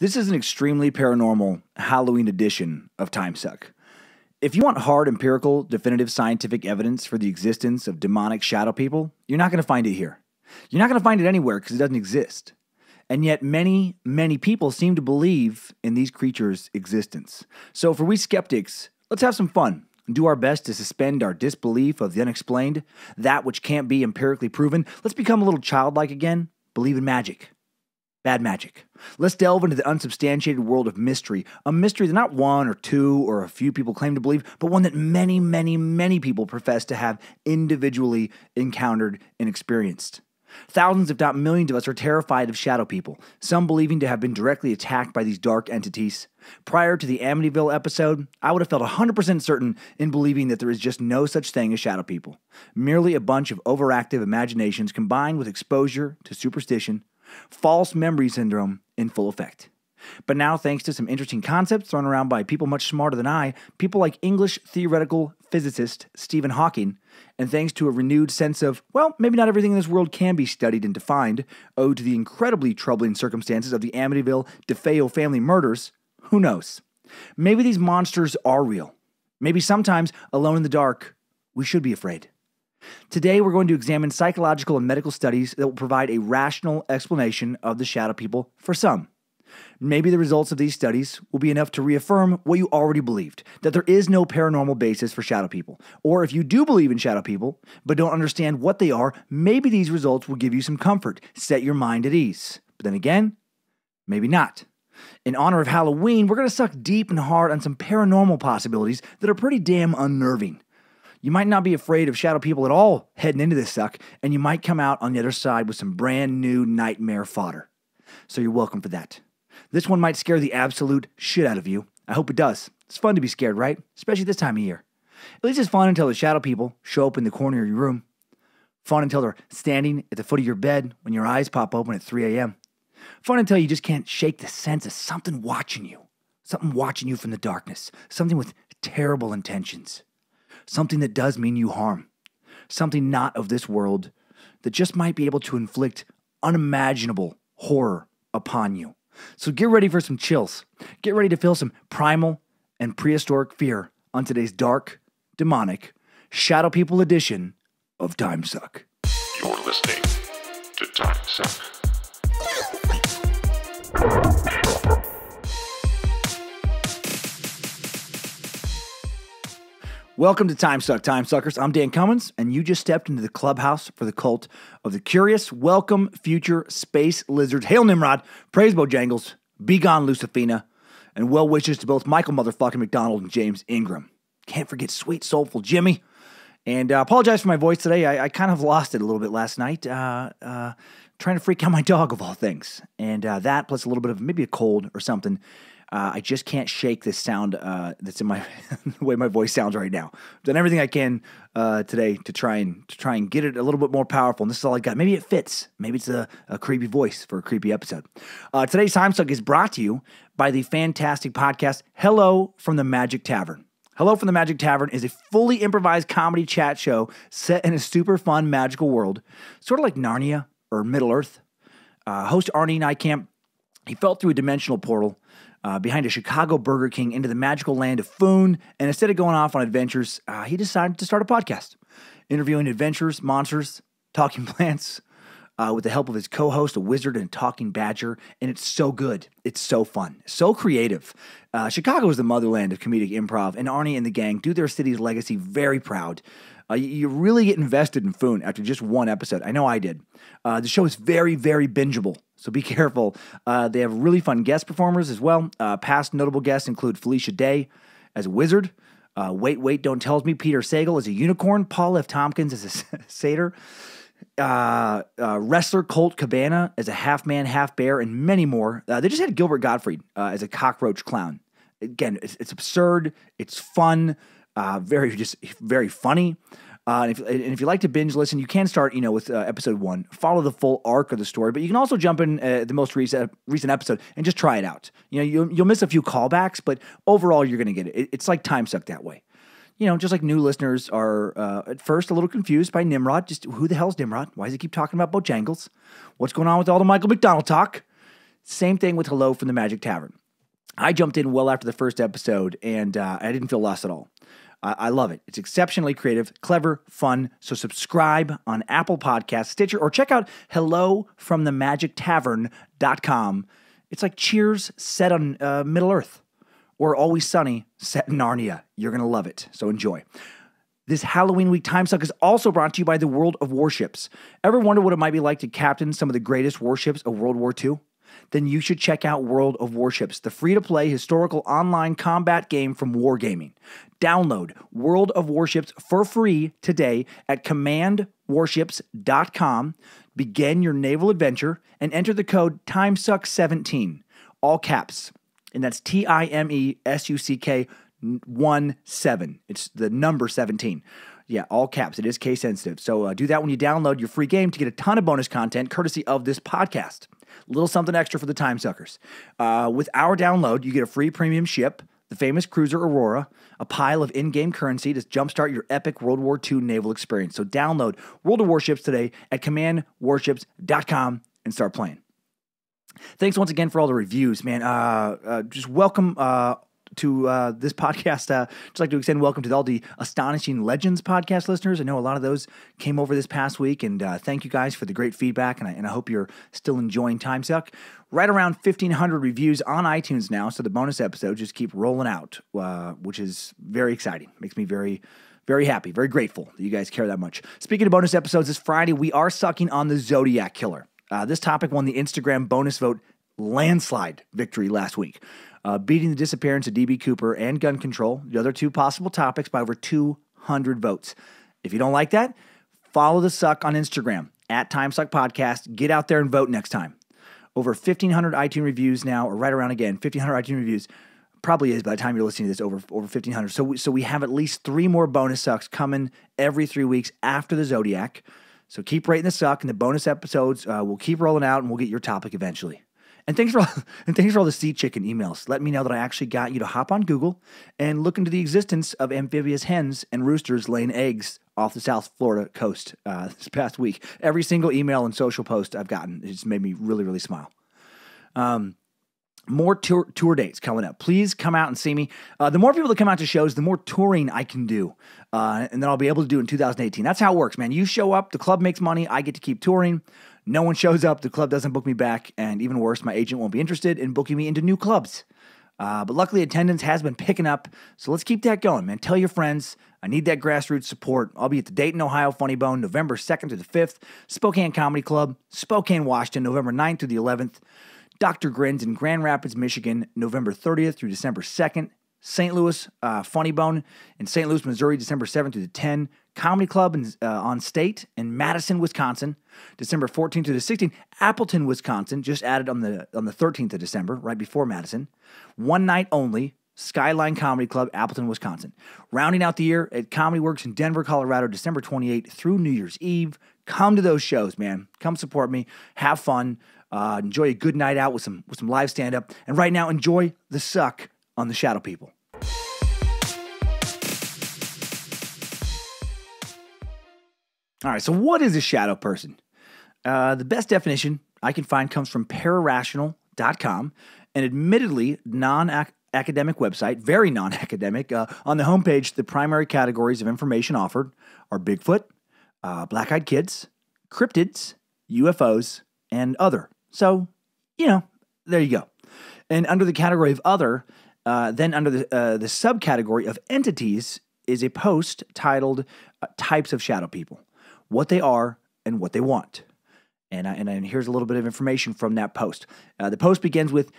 This is an extremely paranormal Halloween edition of Timesuck. If you want hard, empirical, definitive scientific evidence for the existence of demonic shadow people, you're not going to find it here. You're not going to find it anywhere because it doesn't exist. And yet many, many people seem to believe in these creatures' existence. So for we skeptics, let's have some fun and do our best to suspend our disbelief of the unexplained, that which can't be empirically proven. Let's become a little childlike again, believe in magic. Bad magic. Let's delve into the unsubstantiated world of mystery, a mystery that not one or two or a few people claim to believe, but one that many, many, many people profess to have individually encountered and experienced. Thousands, if not millions of us are terrified of shadow people, some believing to have been directly attacked by these dark entities. Prior to the Amityville episode, I would have felt 100% certain in believing that there is just no such thing as shadow people, merely a bunch of overactive imaginations combined with exposure to superstition, false memory syndrome in full effect. But now, thanks to some interesting concepts thrown around by people much smarter than I, people like English theoretical physicist Stephen Hawking, and thanks to a renewed sense of, well, maybe not everything in this world can be studied and defined, owed to the incredibly troubling circumstances of the Amityville DeFeo family murders, who knows? Maybe these monsters are real. Maybe sometimes, alone in the dark, we should be afraid. Today, we're going to examine psychological and medical studies that will provide a rational explanation of the shadow people for some. Maybe the results of these studies will be enough to reaffirm what you already believed, that there is no paranormal basis for shadow people. Or if you do believe in shadow people, but don't understand what they are, maybe these results will give you some comfort, set your mind at ease. But then again, maybe not. In honor of Halloween, we're going to suck deep and hard on some paranormal possibilities that are pretty damn unnerving. You might not be afraid of shadow people at all heading into this suck, and you might come out on the other side with some brand new nightmare fodder. So you're welcome for that. This one might scare the absolute shit out of you. I hope it does. It's fun to be scared, right? Especially this time of year. At least it's fun until the shadow people show up in the corner of your room. Fun until they're standing at the foot of your bed when your eyes pop open at 3 a.m. Fun until you just can't shake the sense of something watching you. Something watching you from the darkness. Something with terrible intentions. Something that does mean you harm. Something not of this world that just might be able to inflict unimaginable horror upon you. So get ready for some chills. Get ready to feel some primal and prehistoric fear on today's dark, demonic, shadow people edition of Timesuck. You're listening to Timesuck. Welcome to Timesuck, Timesuckers. I'm Dan Cummins, and you just stepped into the clubhouse for the cult of the curious. Welcome, future space lizards. Hail Nimrod, praise Bojangles, be gone Luciferina, and well wishes to both Michael motherfucking McDonald and James Ingram. Can't forget sweet, soulful Jimmy. And I apologize for my voice today. I kind of lost it a little bit last night, trying to freak out my dog of all things. And that plus a little bit of maybe a cold or something. I just can't shake this sound that's in my the way my voice sounds right now. I've done everything I can today to try and get it a little bit more powerful, and this is all I got. Maybe it fits. Maybe it's a creepy voice for a creepy episode. Today's Timesuck is brought to you by the fantastic podcast Hello from the Magic Tavern. Hello from the Magic Tavern is a fully improvised comedy chat show set in a super fun magical world, sort of like Narnia or Middle-earth. Host Arnie Neikamp, he fell through a dimensional portal behind a Chicago Burger King into the magical land of Foon, and instead of going off on adventures, he decided to start a podcast, interviewing adventurers, monsters, talking plants, with the help of his co-host, a wizard and a talking badger, and it's so good. It's so fun. So creative. Chicago is the motherland of comedic improv, and Arnie and the gang do their city's legacy very proud. You really get invested in Foon after just one episode. I know I did. The show is very, very bingeable. So be careful. They have really fun guest performers as well. Past notable guests include Felicia Day as a wizard. Wait, Wait, Don't Tell Me. Peter Sagal as a unicorn. Paul F. Tompkins as a satyr. Wrestler Colt Cabana as a half-man, half-bear, and many more. They just had Gilbert Gottfried as a cockroach clown. Again, it's absurd. It's fun. Very funny. And if you like to binge listen, you can start, with episode one, follow the full arc of the story, but you can also jump in the most recent episode and just try it out. You'll miss a few callbacks, but overall you're going to get it. It's like Timesuck that way. Just like new listeners are at first a little confused by Nimrod. Just who the hell's Nimrod? Why does he keep talking about Bojangles? What's going on with all the Michael McDonald talk? Same thing with Hello from the Magic Tavern. I jumped in well after the first episode, and I didn't feel lost at all. I love it. It's exceptionally creative, clever, fun. So subscribe on Apple Podcasts, Stitcher, or check out hellofromthemagictavern.com. It's like Cheers set on Middle Earth, or Always Sunny set in Narnia. You're going to love it, so enjoy. This Halloween week, Timesuck is also brought to you by the World of Warships. Ever wonder what it might be like to captain some of the greatest warships of World War II? Then you should check out World of Warships, the free-to-play historical online combat game from Wargaming. Download World of Warships for free today at CommandWarships.com. Begin your naval adventure and enter the code TIMESUCK17, all caps, and that's TIMESUCK17. It's the number 17. Yeah, all caps. It is case sensitive. So do that when you download your free game to get a ton of bonus content courtesy of this podcast. A little something extra for the time suckers. With our download, you get a free premium ship, the famous cruiser Aurora, a pile of in-game currency to jumpstart your epic World War II naval experience. So download World of Warships today at CommandWarships.com and start playing. Thanks once again for all the reviews, man. Just welcome to this podcast. Just like to extend welcome to all the Astonishing Legends podcast listeners. I know a lot of those came over this past week, and thank you guys for the great feedback, and I hope you're still enjoying Timesuck. Right around 1,500 reviews on iTunes now, so the bonus episodes just keep rolling out, which is very exciting. Makes me very... very happy, very grateful that you guys care that much. Speaking of bonus episodes, this Friday we are sucking on the Zodiac Killer. This topic won the Instagram bonus vote landslide victory last week, beating the disappearance of DB Cooper and gun control, the other two possible topics, by over 200 votes. If you don't like that, follow the suck on Instagram, at Timesuck Podcast. Get out there and vote next time. Over 1,500 iTunes reviews now, or right around again, 1,500 iTunes reviews. Probably is by the time you're listening to this, over 1,500. So we have at least 3 more bonus sucks coming every 3 weeks after the Zodiac. So keep rating the suck, and the bonus episodes will keep rolling out, and we'll get your topic eventually. And thanks for all the sea chicken emails. Let me know that I actually got you to hop on Google and look into the existence of amphibious hens and roosters laying eggs off the South Florida coast this past week. Every single email and social post I've gotten, it's made me really, really smile. More tour dates coming up. Please come out and see me. The more people that come out to shows, the more touring I can do, and then I'll be able to do in 2018. That's how it works, man. You show up, the club makes money, I get to keep touring. No one shows up, the club doesn't book me back, and even worse, my agent won't be interested in booking me into new clubs. But luckily, attendance has been picking up, so let's keep that going, man. Tell your friends. I need that grassroots support. I'll be at the Dayton, Ohio Funny Bone, November 2nd through the 5th, Spokane Comedy Club, Spokane, Washington, November 9th through the 11th, Dr. Grins in Grand Rapids, Michigan, November 30th through December 2nd. St. Louis Funny Bone in St. Louis, Missouri, December 7th through the 10th. Comedy Club on State in Madison, Wisconsin, December 14th through the 16th. Appleton, Wisconsin, just added on the 13th of December, right before Madison. One night only, Skyline Comedy Club, Appleton, Wisconsin. Rounding out the year at Comedy Works in Denver, Colorado, December 28th through New Year's Eve. Come to those shows, man. Come support me. Have fun. Enjoy a good night out with some live stand-up. And right now, enjoy the suck on the Shadow People. All right, so what is a shadow person? The best definition I can find comes from Pararational.com, an admittedly non-academic website, very non-academic. On the homepage, the primary categories of information offered are Bigfoot, black-eyed kids, cryptids, UFOs, and other. So, you know, there you go. And under the category of other, then under the subcategory of entities is a post titled Types of Shadow People, what they are and what they want. And here's a little bit of information from that post. The post begins with,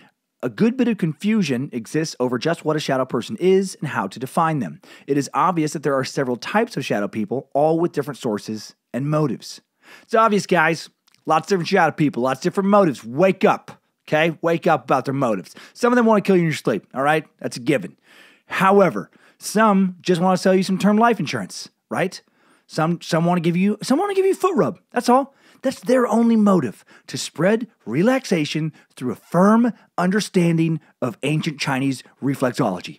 a good bit of confusion exists over just what a shadow person is and how to define them. It is obvious that there are several types of shadow people, all with different sources and motives. It's obvious, guys. Lots of different shadow people, lots of different motives. Wake up, okay? Wake up about their motives. Some of them want to kill you in your sleep, all right? That's a given. However, some just want to sell you some term life insurance, right? Some want to give you foot rub. That's all. That's their only motive, to spread relaxation through a firm understanding of ancient Chinese reflexology.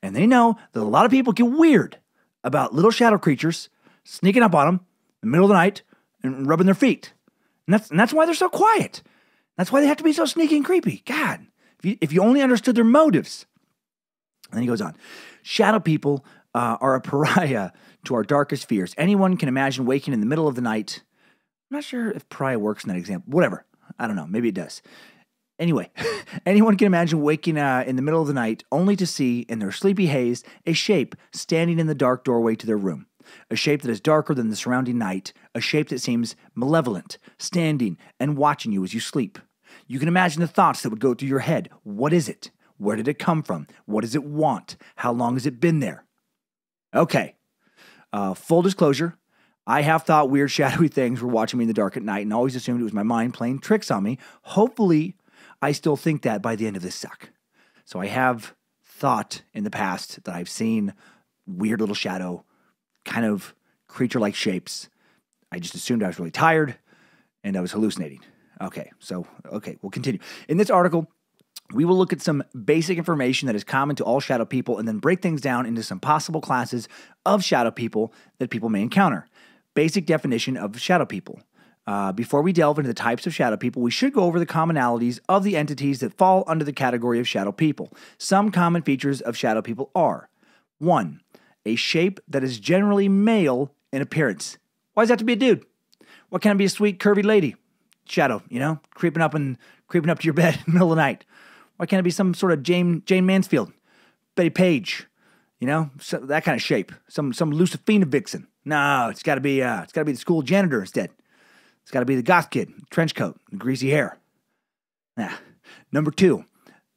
And they know that a lot of people get weird about little shadow creatures sneaking up on them in the middle of the night and rubbing their feet. And that's why they're so quiet. That's why they have to be so sneaky and creepy. God, if you only understood their motives. And then he goes on. Shadow people are a pariah to our darkest fears. Anyone can imagine waking in the middle of the night. I'm not sure if pariah works in that example. Whatever. I don't know. Maybe it does. Anyway, anyone can imagine waking in the middle of the night only to see, in their sleepy haze, a shape standing in the dark doorway to their room. A shape that is darker than the surrounding night. A shape that seems malevolent, standing and watching you as you sleep. You can imagine the thoughts that would go through your head. What is it? Where did it come from? What does it want? How long has it been there? Okay. Full disclosure, I have thought weird shadowy things were watching me in the dark at night and always assumed it was my mind playing tricks on me. Hopefully, I still think that by the end of this suck. So I have thought in the past that I've seen weird little shadow kind of creature-like shapes. I just assumed I was really tired and I was hallucinating. Okay, so, okay, we'll continue. In this article, we will look at some basic information that is common to all shadow people and then break things down into some possible classes of shadow people that people may encounter. Basic definition of shadow people. Before we delve into the types of shadow people, we should go over the commonalities of the entities that fall under the category of shadow people. Some common features of shadow people are: 1. A shape that is generally male in appearance. Why does that have to be a dude? Why can't it be a sweet, curvy lady? Shadow, you know, creeping up to your bed in the middle of the night. Why can't it be some sort of Jane Mansfield, Betty Page, you know, so that kind of shape? Some Luciferina vixen. No, it's got to be the school janitor instead. It's got to be the goth kid, trench coat, and greasy hair. Nah. Number 2,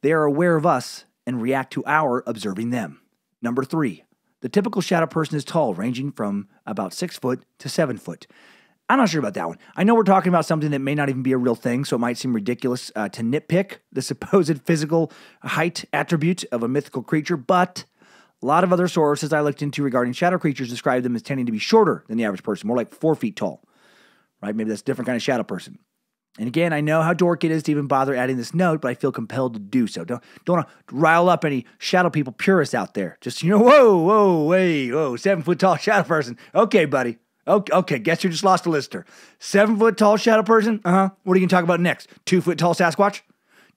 they are aware of us and react to our observing them. Number 3, the typical shadow person is tall, ranging from about 6 foot to 7 foot. I'm not sure about that one. I know we're talking about something that may not even be a real thing, so it might seem ridiculous to nitpick the supposed physical height attribute of a mythical creature, but a lot of other sources I looked into regarding shadow creatures describe them as tending to be shorter than the average person, more like 4 feet tall. Right? Maybe that's a different kind of shadow person. And again, I know how dorky it is to even bother adding this note, but I feel compelled to do so. Don't want to rile up any shadow people purists out there. Just, you know, whoa, 7 foot tall shadow person. Okay, buddy. Okay, guess you just lost a listener. 7 foot tall shadow person? Uh-huh. What are you going to talk about next? 2 foot tall Sasquatch?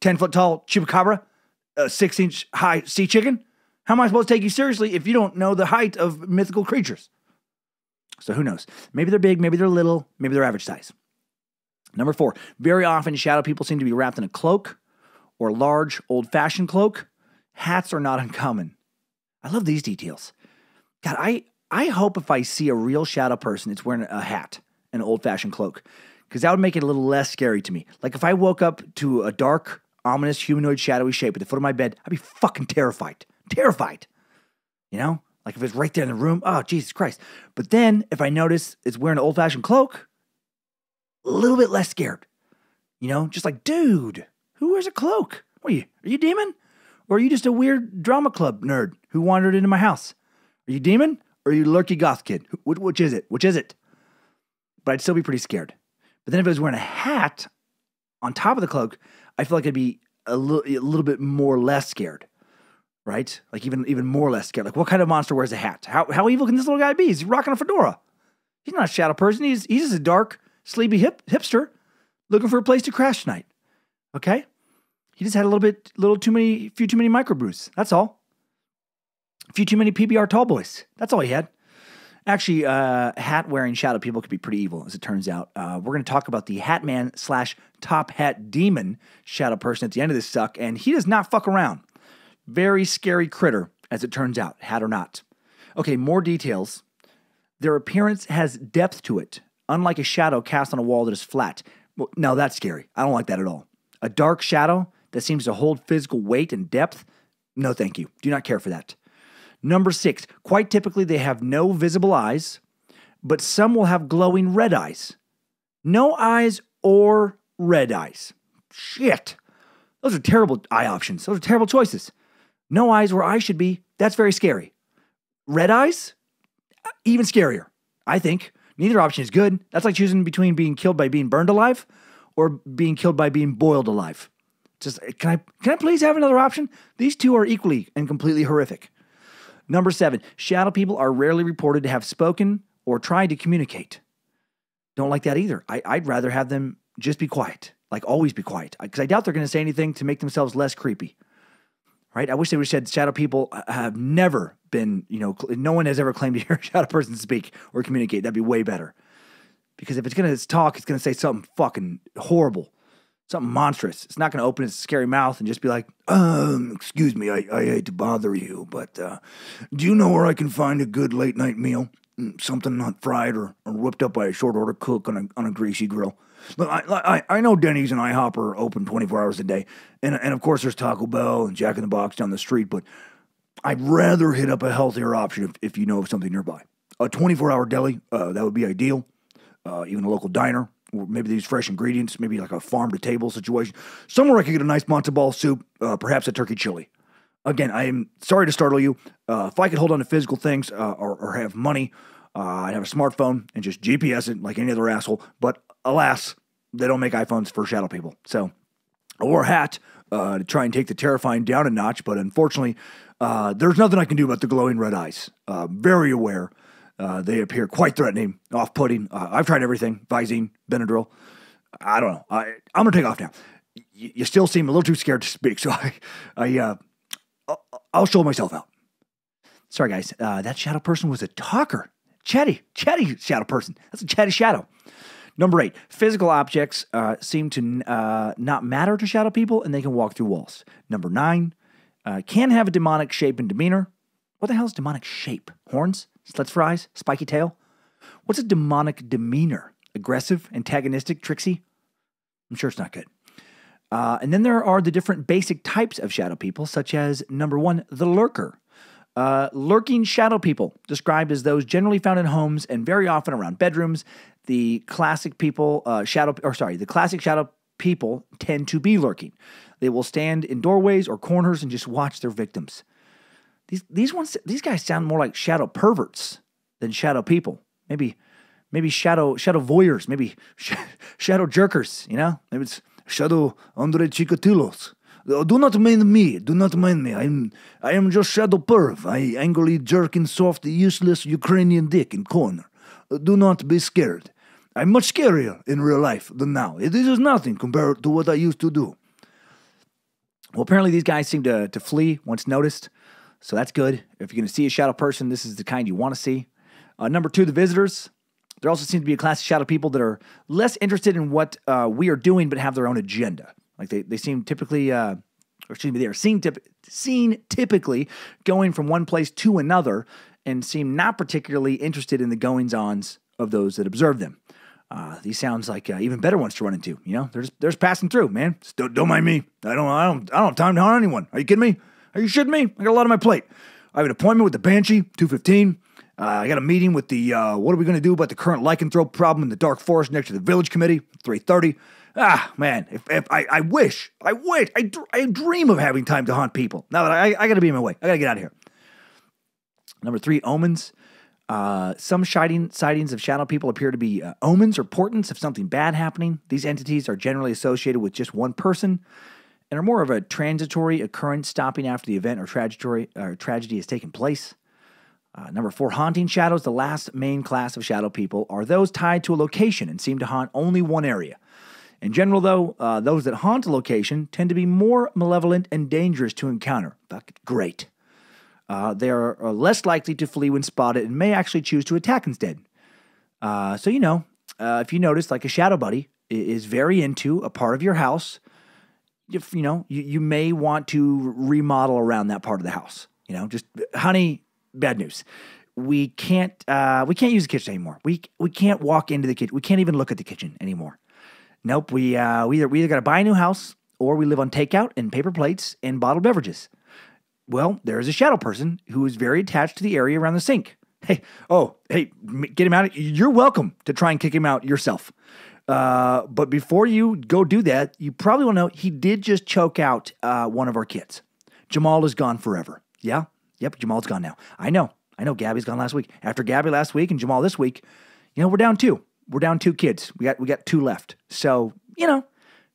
10 foot tall Chupacabra? 6 inch high sea chicken? How am I supposed to take you seriously if you don't know the height of mythical creatures? So who knows? Maybe they're big, maybe they're little, maybe they're average size. Number 4, very often shadow people seem to be wrapped in a cloak or a large old-fashioned cloak. Hats are not uncommon. I love these details. God, I hope if I see a real shadow person, it's wearing a hat, an old-fashioned cloak, because that would make it a little less scary to me. Like if I woke up to a dark, ominous, humanoid, shadowy shape at the foot of my bed, I'd be fucking terrified. Terrified. You know? Like if it's right there in the room, oh, Jesus Christ. But then if I notice it's wearing an old-fashioned cloak, a little bit less scared. You know, just like, dude, who wears a cloak? What are you? Are you demon? Or are you just a weird drama club nerd who wandered into my house? Are you demon? Or are you lurky goth kid? Which is it? Which is it? But I'd still be pretty scared. But then if I was wearing a hat on top of the cloak, I feel like I'd be a little bit more less scared. Right? Like even more less scared. Like what kind of monster wears a hat? How evil can this little guy be? He's rocking a fedora. He's not a shadow person. He's just a dark, sleepy hipster looking for a place to crash tonight. Okay? He just had a few too many microbrews. That's all. A few too many PBR tall boys. That's all he had. Actually, hat-wearing shadow people could be pretty evil, as it turns out. We're going to talk about the hat man / top hat demon shadow person at the end of this suck, and he does not fuck around. Very scary critter, as it turns out, hat or not. Okay, more details. Their appearance has depth to it, unlike a shadow cast on a wall that is flat. Well, no, that's scary. I don't like that at all. A dark shadow that seems to hold physical weight and depth? No, thank you. Do not care for that. Number 6, quite typically they have no visible eyes, but some will have glowing red eyes. No eyes or red eyes. Shit. Those are terrible eye options. Those are terrible choices. No eyes where eyes should be. That's very scary. Red eyes? Even scarier, I think. Neither option is good. That's like choosing between being killed by being burned alive or being killed by being boiled alive. Just, can I please have another option? These two are equally and completely horrific. Number 7, shadow people are rarely reported to have spoken or tried to communicate. Don't like that either. I'd rather have them just be quiet. Like, always be quiet. Because I doubt they're going to say anything to make themselves less creepy. Right? I wish they would have said shadow people have never been, you know, no one has ever claimed to hear a shadow person speak or communicate. That'd be way better. Because if it's going to talk, it's going to say something fucking horrible. Something monstrous. It's not going to open its scary mouth and just be like, excuse me, I hate to bother you, but do you know where I can find a good late night meal? Something not fried or whipped up by a short order cook on a greasy grill. Look, I know Denny's and IHOP are open 24 hours a day. And of course, there's Taco Bell and Jack in the Box down the street. But I'd rather hit up a healthier option if you know of something nearby. A 24-hour deli, that would be ideal. Even a local diner. Or maybe these fresh ingredients. Maybe like a farm-to-table situation. Somewhere I could get a nice matzo ball soup. Perhaps a turkey chili. Again, I am sorry to startle you. If I could hold on to physical things or have money, I'd have a smartphone and just GPS it like any other asshole. But alas, they don't make iPhones for shadow people. So I wore a hat to try and take the terrifying down a notch. But unfortunately, there's nothing I can do about the glowing red eyes. Very aware. They appear quite threatening, off-putting. I've tried everything. Visine, Benadryl. I don't know. I'm going to take off now. You still seem a little too scared to speak. So I'll show myself out. Sorry, guys. That shadow person was a talker. Chatty shadow person. That's a chatty shadow. Number 8, physical objects seem to not matter to shadow people, and they can walk through walls. Number 9, can have a demonic shape and demeanor. What the hell is demonic shape? Horns? Slits for eyes? Spiky tail? What's a demonic demeanor? Aggressive? Antagonistic? Tricksy? I'm sure it's not good. And then there are the different basic types of shadow people, such as, number 1, the lurker. Lurking shadow people, described as those generally found in homes and very often around bedrooms. The classic shadow people tend to be lurking. They will stand in doorways or corners and just watch their victims. These guys sound more like shadow perverts than shadow people. Maybe shadow voyeurs, maybe shadow jerkers, you know? Maybe it's shadow Andre Chikatilos. Do not mind me. Do not mind me. I am just shadow perv. I angrily jerking soft, useless Ukrainian dick in corner. Do not be scared. I'm much scarier in real life than now. This is nothing compared to what I used to do. Well, apparently these guys seem to flee once noticed, so that's good. If you're going to see a shadow person, this is the kind you want to see. Number 2, the visitors. There also seems to be a class of shadow people that are less interested in what we are doing but have their own agenda. Like they seem typically, seen typically going from one place to another and seem not particularly interested in the goings-ons of those that observe them. These sounds like even better ones to run into. You know, they're just passing through, man. Just don't mind me. I don't have time to harm anyone. Are you kidding me? Are you shitting me? I got a lot on my plate. I have an appointment with the Banshee, 2:15. I got a meeting with the what are we going to do about the current lycanthrope problem in the dark forest next to the village committee, 3:30. Ah, man, I dream of having time to haunt people. Now that I got to be in my way. I got to get out of here. Number 3, omens. Some sightings of shadow people appear to be omens or portents of something bad happening. These entities are generally associated with just one person and are more of a transitory occurrence stopping after the event or tragedy has taken place. Number 4, haunting shadows. The last main class of shadow people are those tied to a location and seem to haunt only one area. In general, though, those that haunt a location tend to be more malevolent and dangerous to encounter. Great. They are less likely to flee when spotted and may actually choose to attack instead. So, you know, if you notice, like a shadow buddy is very into a part of your house, if, you know, you may want to remodel around that part of the house. You know, just, honey, bad news. We can't use the kitchen anymore. We can't walk into the kitchen. We can't even look at the kitchen anymore. Nope, we either got to buy a new house or we live on takeout and paper plates and bottled beverages. Well, there is a shadow person who is very attached to the area around the sink. Hey, get him out of here. You're welcome to try and kick him out yourself. But before you go do that, you probably want to know he did just choke out one of our kids. Jamal is gone forever. Yeah? Yep, Jamal's gone now. I know Gabby's gone last week. After Gabby last week and Jamal this week, you know, we're down 2. We're down 2 kids. We got 2 left. So, you know,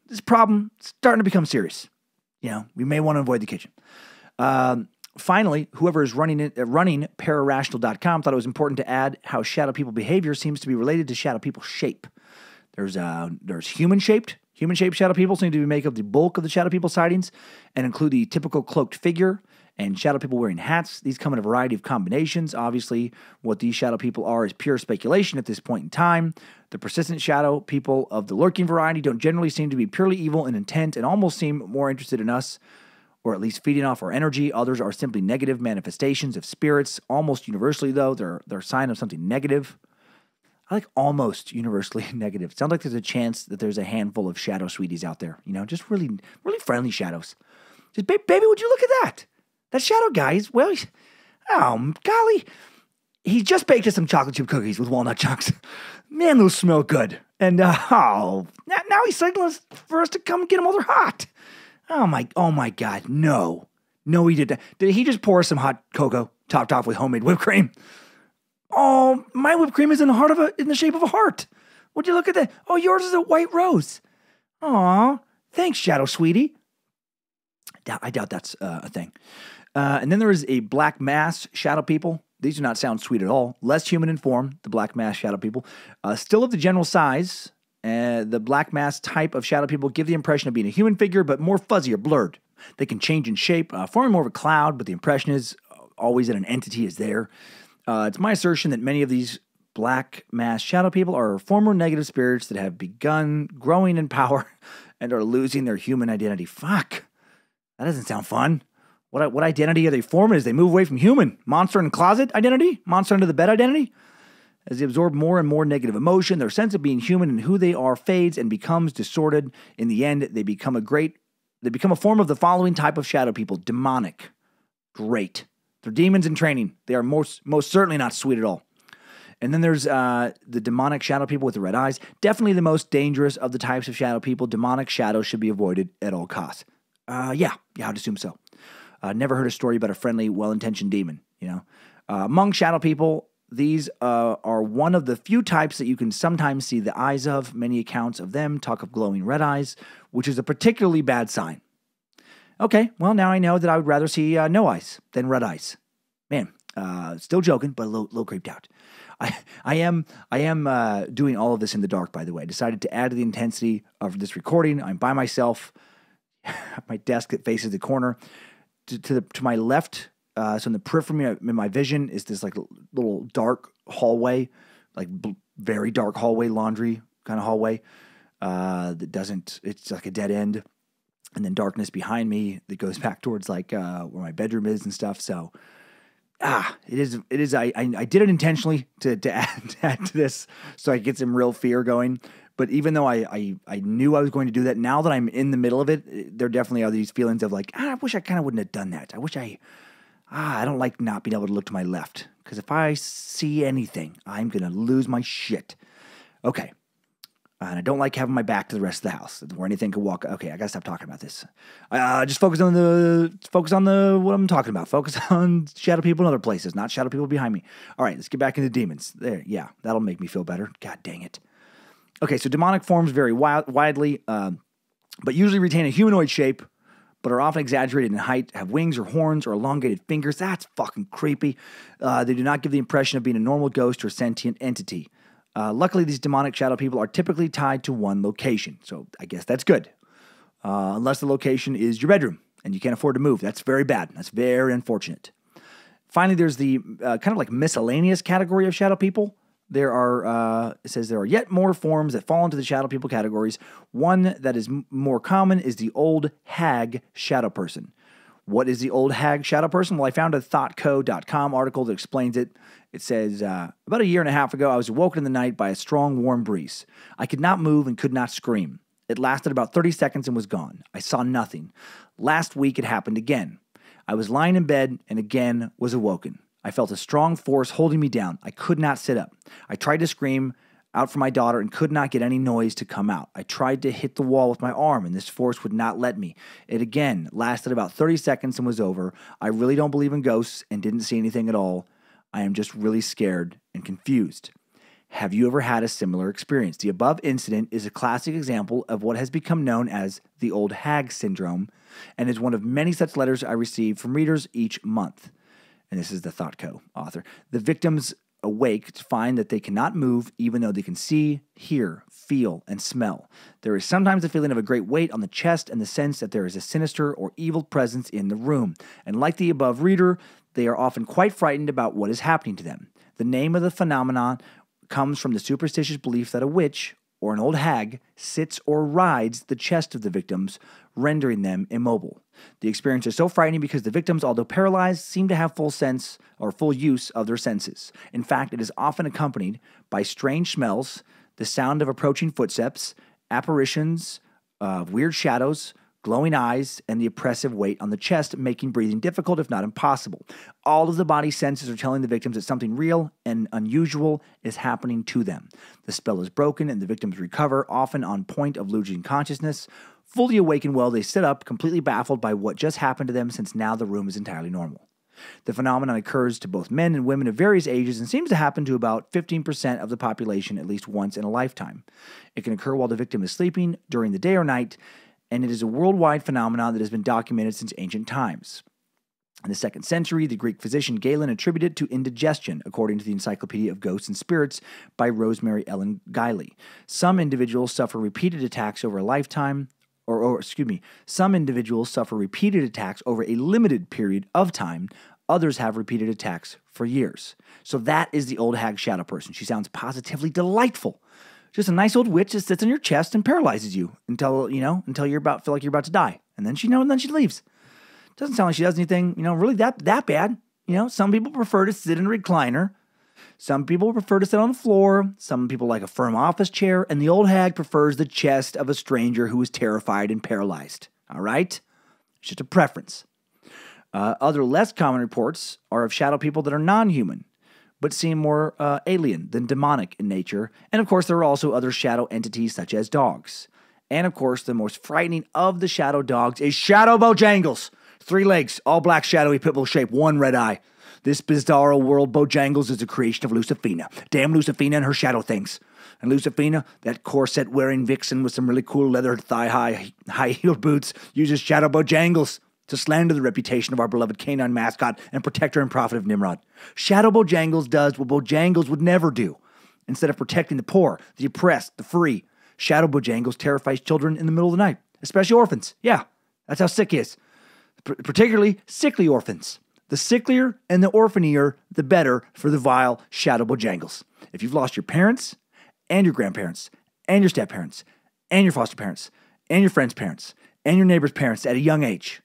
this problem is starting to become serious. You know, we may want to avoid the kitchen. Finally, whoever is running Pararational.com thought it was important to add how shadow people behavior seems to be related to shadow people shape. There's human shaped, Human-shaped shadow people seem to make up the bulk of the shadow people sightings and include the typical cloaked figure and shadow people wearing hats. These come in a variety of combinations. Obviously, what these shadow people are is pure speculation at this point in time. The persistent shadow people of the lurking variety don't generally seem to be purely evil in intent and almost seem more interested in us, or at least feeding off our energy. Others are simply negative manifestations of spirits. Almost universally, though, they're a sign of something negative. I like almost universally negative. Sounds like there's a chance that there's a handful of shadow sweeties out there. You know, just really, really friendly shadows. Just, baby, would you look at that? That shadow guy is, well, oh, golly. He just baked us some chocolate chip cookies with walnut chunks. Man, those smell good. And, oh, now he's signaling us for us to come get them while they're hot. Oh my God, no. No, he did that. Did he just pour us some hot cocoa topped off with homemade whipped cream? Oh, my whipped cream is in the shape of a heart. Would you look at that? Oh, yours is a white rose. Aw, thanks, Shadow Sweetie. I doubt that's a thing. And then there is a black mass shadow people. These do not sound sweet at all. Less human in form, the black mass shadow people. Still of the general size, the black mass type of shadow people give the impression of being a human figure, but more fuzzy or blurred. They can change in shape, forming more of a cloud, but the impression is always that an entity is there. It's my assertion that many of these black mass shadow people are former negative spirits that have begun growing in power and are losing their human identity. Fuck. That doesn't sound fun. What identity are they forming as they move away from human? Monster in the closet identity? Monster under the bed identity? As they absorb more and more negative emotion, their sense of being human and who they are fades and becomes distorted. In the end, they become a form of the following type of shadow people. Demonic. Great. They're demons in training. They are most certainly not sweet at all. And then there's the demonic shadow people with the red eyes. Definitely the most dangerous of the types of shadow people. Demonic shadows should be avoided at all costs. Yeah, I'd assume so. Never heard a story about a friendly, well-intentioned demon, you know. Among shadow people, these are one of the few types that you can sometimes see the eyes of. Many accounts of them talk of glowing red eyes, which is a particularly bad sign. Okay, well, now I know that I would rather see no eyes than red eyes. Man, still joking, but a little creeped out. I am doing all of this in the dark, by the way. I decided to add to the intensity of this recording. I'm by myself. My desk that faces the corner. To my left, so in the periphery of my vision, is this like little dark hallway, like very dark hallway, laundry kind of hallway that doesn't, it's like a dead end. And then darkness behind me that goes back towards like where my bedroom is and stuff. So, it is. I did it intentionally to add to this so I get some real fear going. But even though I knew I was going to do that, now that I'm in the middle of it, there definitely are these feelings of like, I wish I kind of wouldn't have done that. I wish I don't like not being able to look to my left because if I see anything, I'm gonna lose my shit. Okay. And I don't like having my back to the rest of the house where anything could walk. Okay, I gotta stop talking about this. Just focus on what I'm talking about. Focus on shadow people in other places, not shadow people behind me. All right, let's get back into demons. There, yeah, that'll make me feel better. God dang it. Okay, so demonic forms vary widely, but usually retain a humanoid shape, but are often exaggerated in height, have wings or horns or elongated fingers. That's fucking creepy. They do not give the impression of being a normal ghost or sentient entity. Luckily, these demonic shadow people are typically tied to one location. So I guess that's good. Unless the location is your bedroom and you can't afford to move. That's very bad. That's very unfortunate. Finally, there's the kind of like miscellaneous category of shadow people. It says there are yet more forms that fall into the shadow people categories. One that is more common is the old hag shadow person. What is the old hag shadow person? Well, I found a thoughtco.com article that explains it. It says, about a year and a half ago, I was awoken in the night by a strong, warm breeze. I could not move and could not scream. It lasted about 30 seconds and was gone. I saw nothing. Last week, it happened again. I was lying in bed and again was awoken. I felt a strong force holding me down. I could not sit up. I tried to scream out for my daughter and could not get any noise to come out. I tried to hit the wall with my arm and this force would not let me. It again lasted about 30 seconds and was over. I really don't believe in ghosts and didn't see anything at all. I am just really scared and confused. Have you ever had a similar experience? The above incident is a classic example of what has become known as the old hag syndrome and is one of many such letters I receive from readers each month. And this is the ThoughtCo author. The victims awake to find that they cannot move, even though they can see, hear, feel, and smell. There is sometimes a feeling of a great weight on the chest and the sense that there is a sinister or evil presence in the room. And like the above reader, they are often quite frightened about what is happening to them. The name of the phenomenon comes from the superstitious belief that a witch or an old hag sits or rides the chest of the victims, rendering them immobile. The experience is so frightening because the victims, although paralyzed, seem to have full use of their senses. In fact, it is often accompanied by strange smells, the sound of approaching footsteps, apparitions of weird shadows, glowing eyes, and the oppressive weight on the chest, making breathing difficult, if not impossible. All of the body senses are telling the victims that something real and unusual is happening to them. The spell is broken, and the victims recover, often on point of losing consciousness. Fully awake and well, they sit up, completely baffled by what just happened to them, since now the room is entirely normal. The phenomenon occurs to both men and women of various ages and seems to happen to about 15% of the population at least once in a lifetime. It can occur while the victim is sleeping, during the day or night, and it is a worldwide phenomenon that has been documented since ancient times. In the 2nd century, the Greek physician Galen attributed it to indigestion, according to the Encyclopedia of Ghosts and Spirits by Rosemary Ellen Guiley. Some individuals suffer repeated attacks over a limited period of time. Others have repeated attacks for years. So that is the old hag shadow person. She sounds positively delightful. Just a nice old witch that sits on your chest and paralyzes you until feel like you're about to die. And then she leaves. Doesn't sound like she does anything, really that bad. Some people prefer to sit in a recliner. Some people prefer to sit on the floor. Some people like a firm office chair. And the old hag prefers the chest of a stranger who is terrified and paralyzed. All right? It's just a preference. Other less common reports are of shadow people that are non-human, but seem more alien than demonic in nature. And of course, there are also other shadow entities such as dogs. And of course, the most frightening of the shadow dogs is Shadow Bojangles. 3 legs, all black, shadowy, pitbull shape, 1 red eye. This bizarro world Bojangles is a creation of Luciferina. Damn Luciferina and her shadow things. And Luciferina, that corset-wearing vixen with some really cool leather thigh-high, high-heeled boots, uses Shadow Bojangles to slander the reputation of our beloved canine mascot and protector and prophet of Nimrod. Shadow Bojangles does what Bojangles would never do. Instead of protecting the poor, the oppressed, the free, Shadow Bojangles terrifies children in the middle of the night, especially orphans. Yeah, that's how sick he is. Particularly sickly orphans. The sicklier and the orphanier, the better for the vile Shadow Bojangles. If you've lost your parents and your grandparents and your step-parents and your foster parents and your friend's parents and your neighbor's parents at a young age,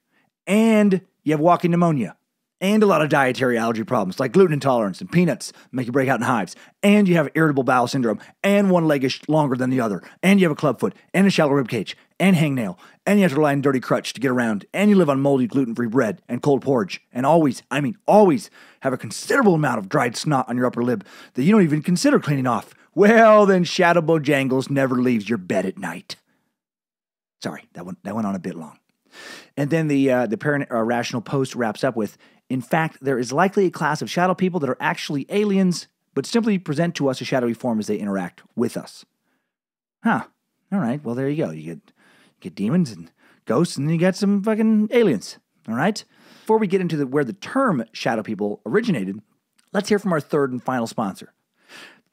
and you have walking pneumonia, and a lot of dietary allergy problems like gluten intolerance and peanuts make you break out in hives, and you have irritable bowel syndrome, and one leg is longer than the other, and you have a clubfoot, and a shallow rib cage, and hangnail, and you have to rely on dirty crutch to get around, and you live on moldy gluten-free bread and cold porridge, and always have a considerable amount of dried snot on your upper lip that you don't even consider cleaning off, well, then Shadow Bojangles never leaves your bed at night. Sorry, that went on a bit long. And then the Pararational post wraps up with, in fact, there is likely a class of shadow people that are actually aliens, but simply present to us a shadowy form as they interact with us. Huh. All right. Well, there you go. You get demons and ghosts, and then you get some fucking aliens. All right. Before we get into where the term shadow people originated, let's hear from our 3rd and final sponsor.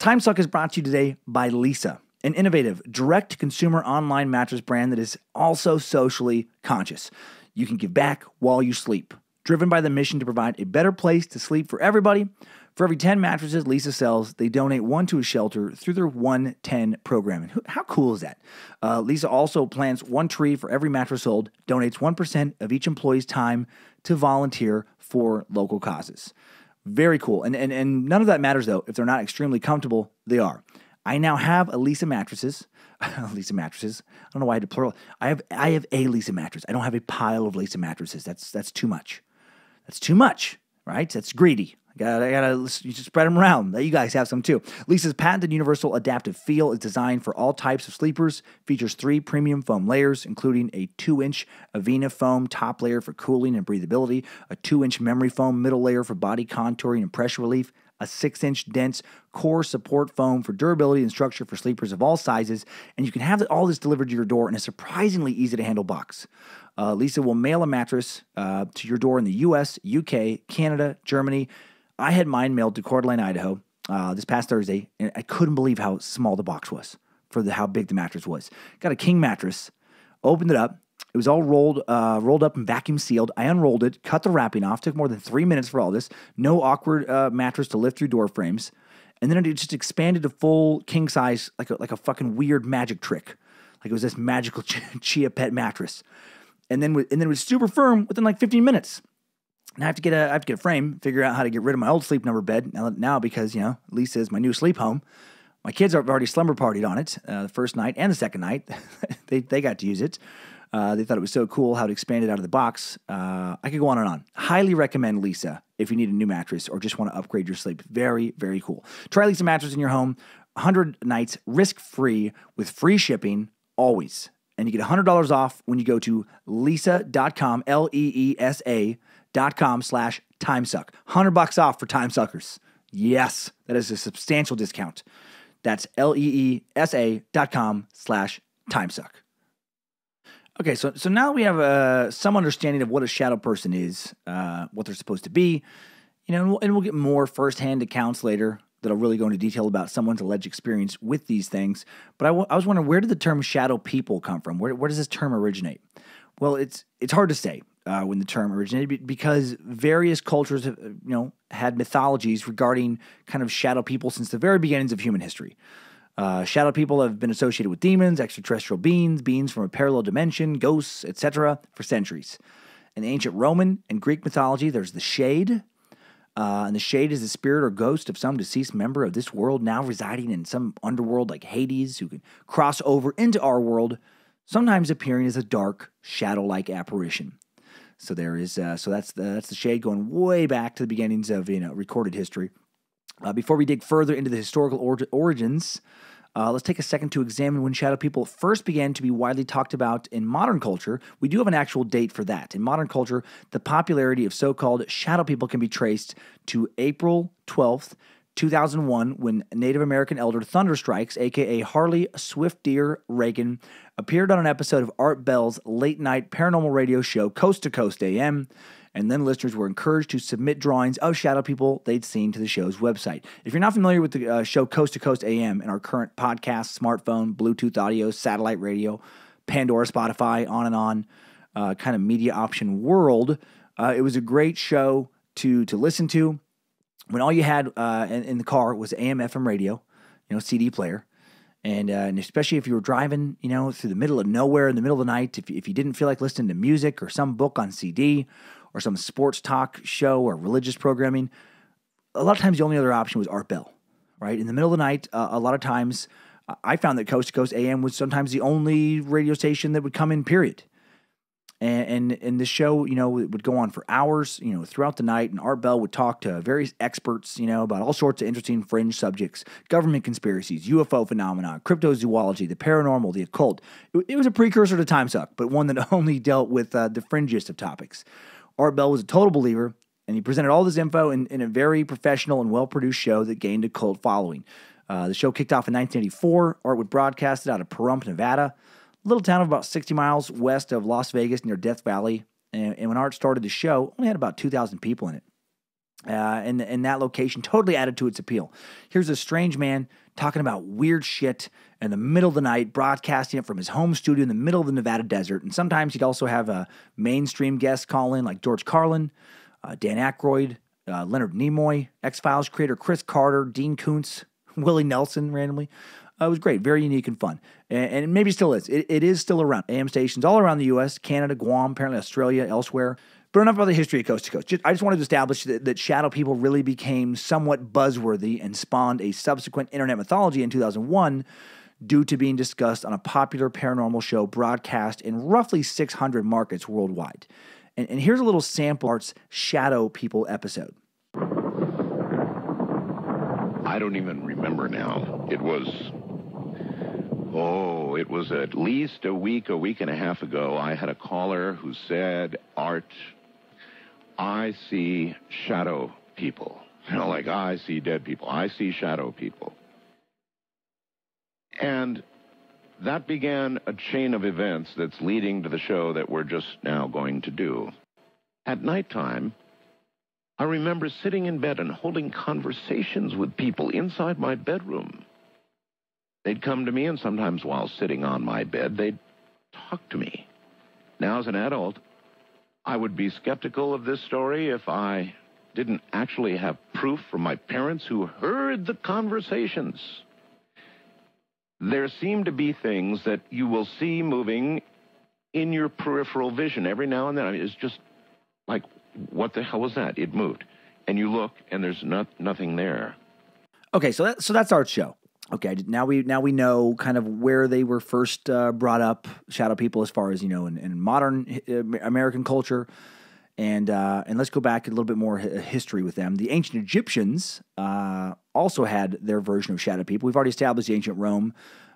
Timesuck is brought to you today by Lisa, an innovative, direct-to-consumer online mattress brand that is also socially conscious. You can give back while you sleep. Driven by the mission to provide a better place to sleep for everybody, for every 10 mattresses Lisa sells, they donate 1 to a shelter through their 110 program. And how cool is that? Lisa also plants 1 tree for every mattress sold, donates 1% of each employee's time to volunteer for local causes. Very cool. And none of that matters, though. If they're not extremely comfortable, they are. I now have a Lisa mattresses. Lisa mattresses. I don't know why I did plural. I have a Lisa mattress. I don't have a pile of Lisa mattresses. That's too much. That's too much, right? That's greedy. You just spread them around. You guys have some too. Lisa's patented universal adaptive feel is designed for all types of sleepers. Features 3 premium foam layers, including a 2-inch Avena foam top layer for cooling and breathability, a 2-inch memory foam middle layer for body contouring and pressure relief, a 6-inch dense core support foam for durability and structure for sleepers of all sizes, and you can have all this delivered to your door in a surprisingly easy-to-handle box. Lisa will mail a mattress to your door in the U.S., U.K., Canada, Germany. I had mine mailed to Coeur d'Alene, Idaho, this past Thursday, and I couldn't believe how small the box was for how big the mattress was. Got a king mattress, opened it up. It was all rolled up and vacuum sealed. I unrolled it, cut the wrapping off. Took more than 3 minutes for all this. No awkward mattress to lift through door frames. And then it just expanded to full king size, like a fucking weird magic trick. Like it was this magical chia pet mattress. And then it was super firm within like 15 minutes. And I have to get a frame, figure out how to get rid of my old sleep number bed now because, you know, Lisa is my new sleep home. My kids have already slumber partied on it the first night and the second night. they got to use it. They thought it was so cool how it expanded out of the box. I could go on and on. Highly recommend Lisa if you need a new mattress or just want to upgrade your sleep. Very, very cool. Try Lisa mattress in your home. 100 nights, risk-free, with free shipping, always. And you get $100 off when you go to Lisa.com, Leesa.com/timesuck. $100 off for time suckers. Yes, that is a substantial discount. That's Leesa.com/timesuck. Okay, so now we have some understanding of what a shadow person is, what they're supposed to be, you know, and we'll get more firsthand accounts later that'll really go into detail about someone's alleged experience with these things. But I was wondering, where did the term shadow people come from? Where does this term originate? Well, it's hard to say when the term originated because various cultures have, you know, had mythologies regarding kind of shadow people since the very beginnings of human history. Shadow people have been associated with demons, extraterrestrial beings, beings from a parallel dimension, ghosts, etc. for centuries. In the ancient Roman and Greek mythology, there's the shade. And the shade is the spirit or ghost of some deceased member of this world now residing in some underworld like Hades who can cross over into our world, sometimes appearing as a dark, shadow-like apparition. So there is, so that's the shade going way back to the beginnings of, you know, recorded history. Before we dig further into the historical origins, let's take a second to examine when shadow people first began to be widely talked about in modern culture. We do have an actual date for that. In modern culture, the popularity of so-called shadow people can be traced to April 12th, 2001, when Native American elder Thunderstrikes, a.k.a. Harley Swiftdeer Reagan, appeared on an episode of Art Bell's late-night paranormal radio show, Coast to Coast AM, and then listeners were encouraged to submit drawings of shadow people they'd seen to the show's website. If you're not familiar with the show Coast to Coast AM and our current podcast, smartphone, Bluetooth audio, satellite radio, Pandora, Spotify, on and on, kind of media option world, it was a great show to listen to. When all you had in the car was AM, FM radio, you know, CD player, and especially if you were driving, you know, through the middle of nowhere in the middle of the night, if you didn't feel like listening to music or some book on CD or some sports talk show or religious programming, a lot of times the only other option was Art Bell, right? In the middle of the night, a lot of times I found that Coast to Coast AM was sometimes the only radio station that would come in, period. And the show, you know, it would go on for hours, you know, throughout the night, and Art Bell would talk to various experts, you know, about all sorts of interesting fringe subjects, government conspiracies, UFO phenomena, cryptozoology, the paranormal, the occult. It was a precursor to Timesuck, but one that only dealt with the fringiest of topics. Art Bell was a total believer, and he presented all this info in a very professional and well-produced show that gained a cult following. The show kicked off in 1984. Art would broadcast it out of Pahrump, Nevada, little town of about 60 miles west of Las Vegas near Death Valley, and when Art started the show, it only had about 2,000 people in it, and that location totally added to its appeal. Here's a strange man talking about weird shit in the middle of the night, broadcasting it from his home studio in the middle of the Nevada desert, and sometimes he'd also have mainstream guests call in, like George Carlin, Dan Aykroyd, Leonard Nimoy, X-Files creator Chris Carter, Dean Koontz, Willie Nelson randomly. It was great, very unique and fun, and maybe still is. It is still around. AM stations all around the U.S., Canada, Guam, apparently Australia, elsewhere. But enough about the history of Coast to Coast. I just wanted to establish that shadow people really became somewhat buzzworthy and spawned a subsequent internet mythology in 2001 due to being discussed on a popular paranormal show broadcast in roughly 600 markets worldwide. And here's a little sample Art's Shadow People episode. I don't even remember now. It was at least a week and a half ago. I had a caller who said, Art, I see shadow people. You know, like I see dead people. I see shadow people. And that began a chain of events that's leading to the show that we're just now going to do. At nighttime, I remember sitting in bed and holding conversations with people inside my bedroom. They'd come to me, and sometimes while sitting on my bed, they'd talk to me. Now, as an adult, I would be skeptical of this story if I didn't actually have proof from my parents who heard the conversations. There seem to be things that you will see moving in your peripheral vision every now and then. I mean, it's just like, what the hell was that? It moved. And you look, and there's nothing there. Okay, so that's our show. Okay, now we know kind of where they were first brought up, shadow people, as far as, you know, in modern American culture. And let's go back a little bit more history with them. The ancient Egyptians also had their version of shadow people. We've already established the ancient Roman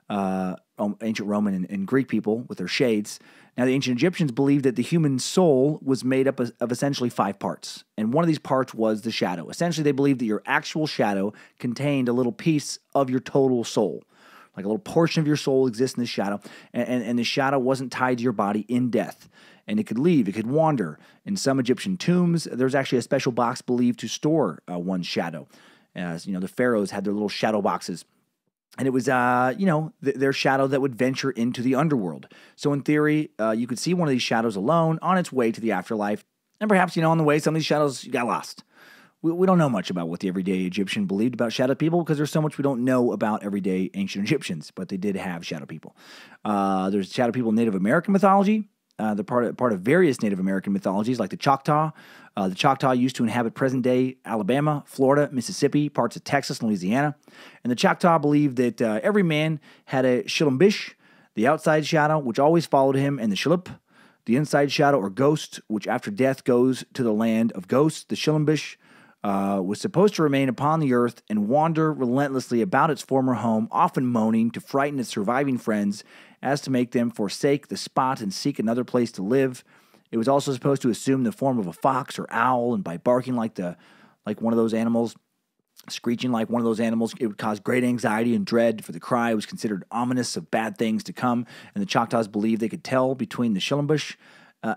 and Greek people with their shades. Now, the ancient Egyptians believed that the human soul was made up of essentially 5 parts, and one of these parts was the shadow. Essentially, they believed that your actual shadow contained a little piece of your total soul. Like a little portion of your soul exists in the shadow, and the shadow wasn't tied to your body in death. And it could leave, it could wander. In some Egyptian tombs, there's actually a special box believed to store one's shadow. You know, the pharaohs had their little shadow boxes. And it was, you know, their shadow that would venture into the underworld. So in theory, you could see one of these shadows alone on its way to the afterlife. And perhaps, you know, on the way, some of these shadows got lost. We don't know much about what the everyday Egyptian believed about shadow people because there's so much we don't know about everyday ancient Egyptians, but they did have shadow people. There's shadow people in Native American mythology. They're part of various Native American mythologies like the Choctaw. The Choctaw used to inhabit present-day Alabama, Florida, Mississippi, parts of Texas, and Louisiana. And the Choctaw believed that every man had a Shilumbish, the outside shadow, which always followed him, and the Shilup, the inside shadow or ghost, which after death goes to the land of ghosts. The Shilumbish was supposed to remain upon the earth and wander relentlessly about its former home, often moaning to frighten its surviving friends as to make them forsake the spot and seek another place to live. It was also supposed to assume the form of a fox or owl, and by barking like one of those animals, screeching like one of those animals, it would cause great anxiety and dread, for the cry was considered ominous of bad things to come, and the Choctaws believed they could tell between the Shilumbish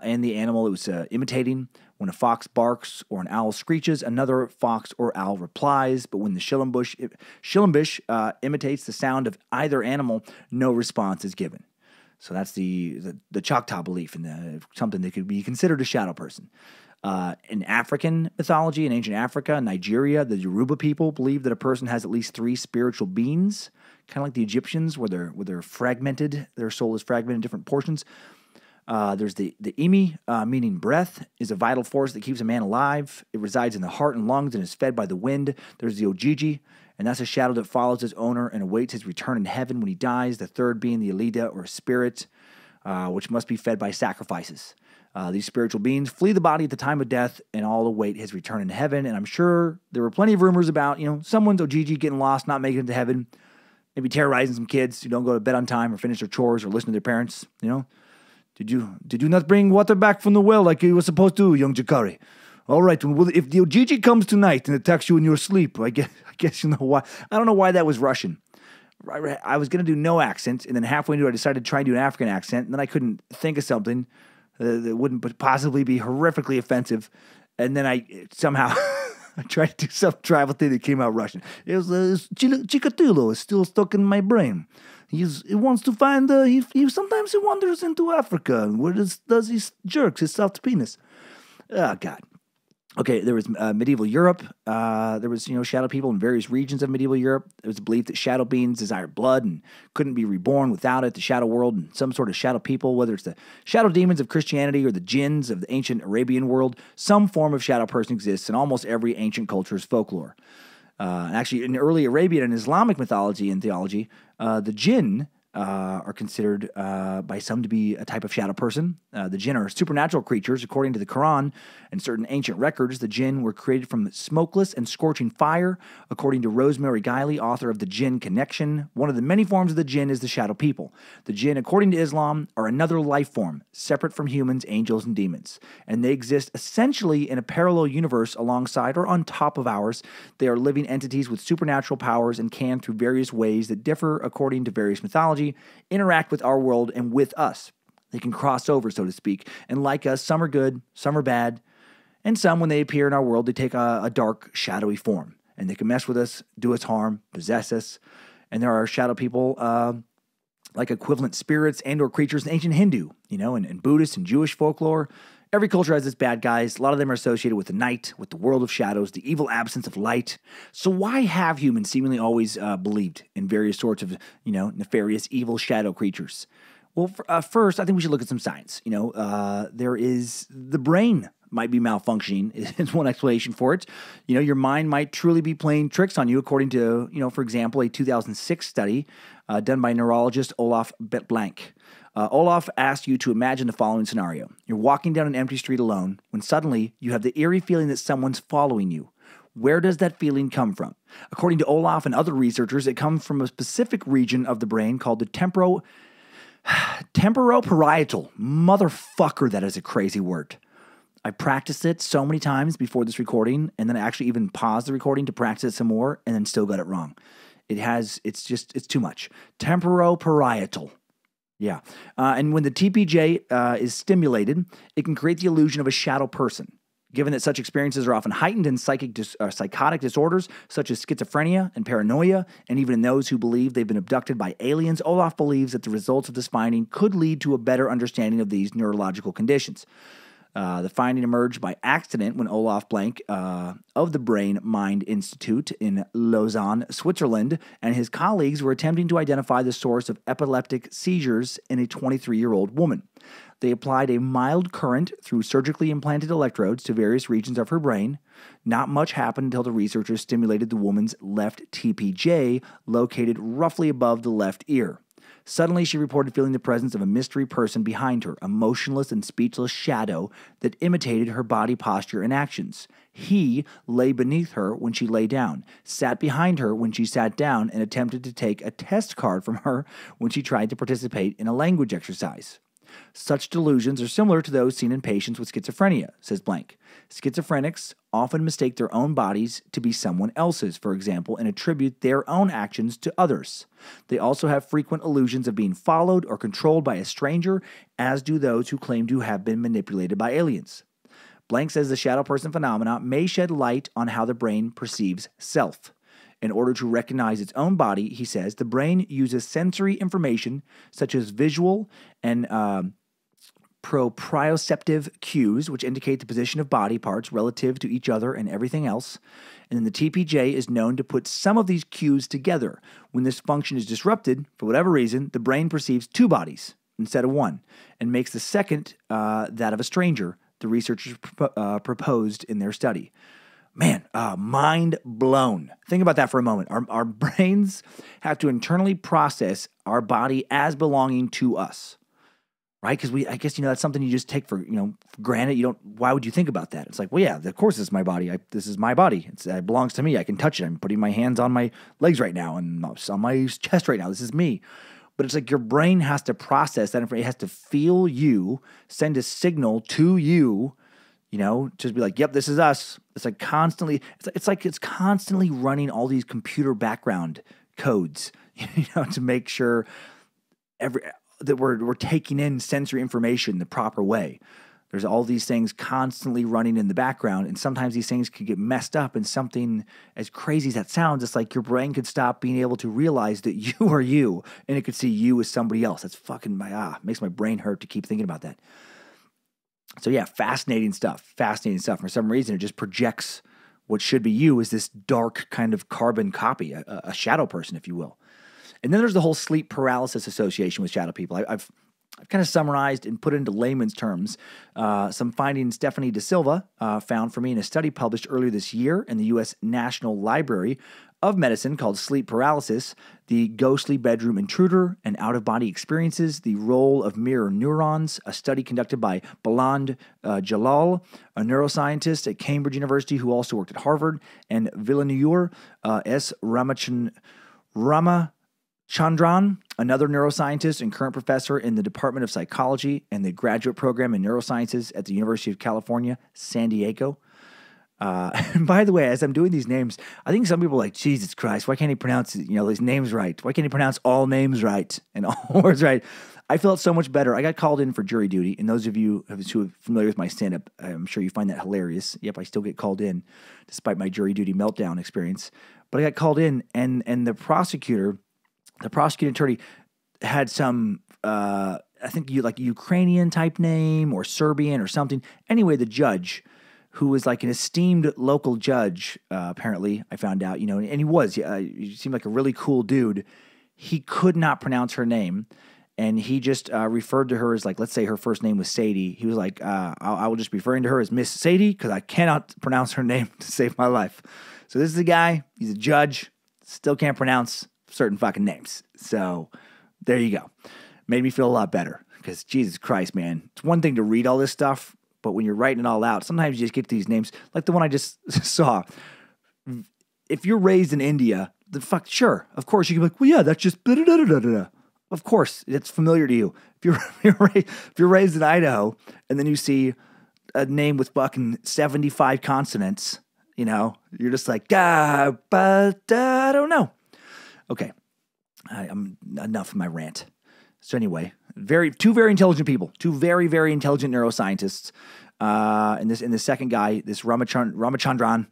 and the animal it was imitating. When a fox barks or an owl screeches, another fox or owl replies. But when the Shilumbish imitates the sound of either animal, no response is given. So that's the Choctaw belief, and something that could be considered a shadow person. In African mythology, in ancient Africa, Nigeria, the Yoruba people believe that a person has at least 3 spiritual beings, kind of like the Egyptians, where they're fragmented. Their soul is fragmented in different portions. There's the Imi, meaning breath, is a vital force that keeps a man alive. It resides in the heart and lungs and is fed by the wind. There's the Ojiji, and that's a shadow that follows its owner and awaits his return in heaven when he dies. The third being the Alida, or spirit, which must be fed by sacrifices. These spiritual beings flee the body at the time of death and all await his return in heaven. And I'm sure there were plenty of rumors about, you know, someone's Ojiji getting lost, not making it to heaven, maybe terrorizing some kids who don't go to bed on time or finish their chores or listen to their parents, you know. Did you not bring water back from the well like you were supposed to, young Jakari? All right, well, if the Ojiji comes tonight and attacks you in your sleep, I guess you know why. I don't know why that was Russian. I was going to do no accent, and then halfway through I decided to try and do an African accent, and then I couldn't think of something that wouldn't possibly be horrifically offensive, and then I somehow I tried to do some tribal thing that came out Russian. It was Chikatilo is still stuck in my brain. He wants to find, he sometimes he wanders into Africa, where does he jerks his soft penis. Oh, God. Okay, there was medieval Europe. There was, you know, shadow people in various regions of medieval Europe. It was believed that shadow beings desired blood and couldn't be reborn without it. The shadow world and some sort of shadow people, whether it's the shadow demons of Christianity or the jinns of the ancient Arabian world, some form of shadow person exists in almost every ancient culture's folklore. Actually, in early Arabian and Islamic mythology and theology, the jinn are considered by some to be a type of shadow person. The jinn are supernatural creatures. According to the Quran and certain ancient records, the jinn were created from smokeless and scorching fire. According to Rosemary Guiley, author of The Jinn Connection, one of the many forms of the jinn is the shadow people. The jinn, according to Islam, are another life form, separate from humans, angels, and demons. And they exist essentially in a parallel universe alongside or on top of ours. They are living entities with supernatural powers and can, through various ways that differ according to various mythology, interact with our world and with us. They can cross over, so to speak, and like us, some are good, some are bad, And some, when they appear in our world, they take a dark, shadowy form. And they can mess with us, do us harm, possess us. And there are shadow people, like equivalent spirits and or creatures in ancient Hindu, you know, and Buddhist and Jewish folklore. Every culture has its bad guys. A lot of them are associated with the night, with the world of shadows, the evil absence of light. So why have humans seemingly always believed in various sorts of, you know, nefarious, evil shadow creatures? Well, first, I think we should look at some science. You know, there is the brain might be malfunctioning is one explanation for it. You know, your mind might truly be playing tricks on you, according to, you know, for example, a 2006 study done by neurologist Olaf Blanke. Olaf asked you to imagine the following scenario. You're walking down an empty street alone when suddenly you have the eerie feeling that someone's following you. Where does that feeling come from? According to Olaf and other researchers, it comes from a specific region of the brain called the temporoparietal. Motherfucker, that is a crazy word. I practiced it so many times before this recording, and then I actually even paused the recording to practice it some more and then still got it wrong. It's too much. Temporoparietal. Yeah. And when the TPJ is stimulated, it can create the illusion of a shadow person. Given that such experiences are often heightened in psychotic disorders such as schizophrenia and paranoia, and even in those who believe they've been abducted by aliens, Olaf believes that the results of this finding could lead to a better understanding of these neurological conditions. The finding emerged by accident when Olaf Blanke of the Brain Mind Institute in Lausanne, Switzerland, and his colleagues were attempting to identify the source of epileptic seizures in a 23-year-old woman. They applied a mild current through surgically implanted electrodes to various regions of her brain. Not much happened until the researchers stimulated the woman's left TPJ, located roughly above the left ear. Suddenly, she reported feeling the presence of a mystery person behind her, a motionless and speechless shadow that imitated her body posture and actions. He lay beneath her when she lay down, sat behind her when she sat down, and attempted to take a test card from her when she tried to participate in a language exercise. Such delusions are similar to those seen in patients with schizophrenia, says Blanke. Schizophrenics often mistake their own bodies to be someone else's, for example, and attribute their own actions to others. They also have frequent illusions of being followed or controlled by a stranger, as do those who claim to have been manipulated by aliens. Blanke says the shadow person phenomena may shed light on how the brain perceives self. In order to recognize its own body, he says, the brain uses sensory information such as visual and proprioceptive cues, which indicate the position of body parts relative to each other and everything else. And then the TPJ is known to put some of these cues together. When this function is disrupted, for whatever reason, the brain perceives two bodies instead of one and makes the second that of a stranger, the researchers proposed in their study. Man, mind blown. Think about that for a moment. Our brains have to internally process our body as belonging to us, right? Because I guess, you know, that's something you just take for, you know, for granted. You don't, why would you think about that? It's like, well, yeah, of course it's my body. This is my body. It belongs to me. I can touch it. I'm putting my hands on my legs right now and on my chest right now. This is me. But it's like your brain has to process that information. It has to feel you, send a signal to you, you know, just be like, yep, this is us. It's like constantly, it's constantly running all these computer background codes, you know, to make sure that we're taking in sensory information the proper way. There's all these things constantly running in the background, and sometimes these things could get messed up, and something as crazy as that sounds, it's like your brain could stop being able to realize that you are you, and it could see you as somebody else. That's fucking makes my brain hurt to keep thinking about that. So yeah, fascinating stuff, fascinating stuff. For some reason, it just projects what should be you as this dark kind of carbon copy, a shadow person, if you will. And then there's the whole sleep paralysis association with shadow people. I've kind of summarized and put into layman's terms some findings Stephanie De Silva found for me in a study published earlier this year in the U.S. National Library of Medicine called Sleep Paralysis, the Ghostly Bedroom Intruder, and Out-of-Body Experiences, the Role of Mirror Neurons, a study conducted by Baland Jalal, a neuroscientist at Cambridge University who also worked at Harvard, and Villeneuve Ramachandran, another neuroscientist and current professor in the Department of Psychology and the Graduate Program in Neurosciences at the University of California, San Diego. And by the way, as I'm doing these names, I think some people are like, Jesus Christ, why can't he pronounce, you know, these names right? Why can't he pronounce all names right and all words right? I felt so much better. I got called in for jury duty, and those of you who are familiar with my stand-up, I'm sure you find that hilarious. Yep, I still get called in despite my jury duty meltdown experience. But I got called in, and the prosecuting attorney had some, I think Ukrainian type name or Serbian or something. Anyway, the judge, who was like an esteemed local judge, apparently, I found out, and he seemed like a really cool dude. He could not pronounce her name, and he just referred to her as, let's say her first name was Sadie. He was like, I will just be referring to her as Miss Sadie because I cannot pronounce her name to save my life. So this is a guy, he's a judge, still can't pronounce certain fucking names. So there you go. Made me feel a lot better because Jesus Christ, man. It's one thing to read all this stuff, but when you're writing it all out, sometimes you just get these names. Like the one I just saw. If you're raised in India, the fuck, sure. Of course, you can be like, well, yeah, that's just da-da-da-da-da-da. Of course, it's familiar to you. If you're raised in Idaho and then you see a name with fucking 75 consonants, you're just like, I don't know. Okay, I'm enough of my rant. So anyway, two very intelligent people, two very, very intelligent neuroscientists. And the second guy, this Ramachandran,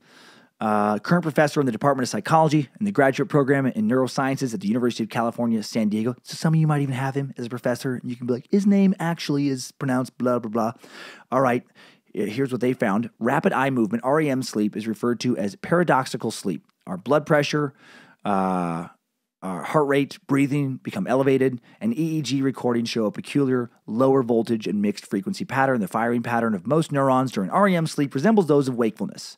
current professor in the Department of Psychology and the graduate program in neurosciences at the University of California, San Diego. So some of you might even have him as a professor, and you can be like, his name actually is pronounced blah, blah, blah. All right. Here's what they found. Rapid eye movement, REM sleep, is referred to as paradoxical sleep. Our blood pressure, our heart rate, breathing become elevated, and EEG recordings show a peculiar lower voltage and mixed frequency pattern. The firing pattern of most neurons during REM sleep resembles those of wakefulness.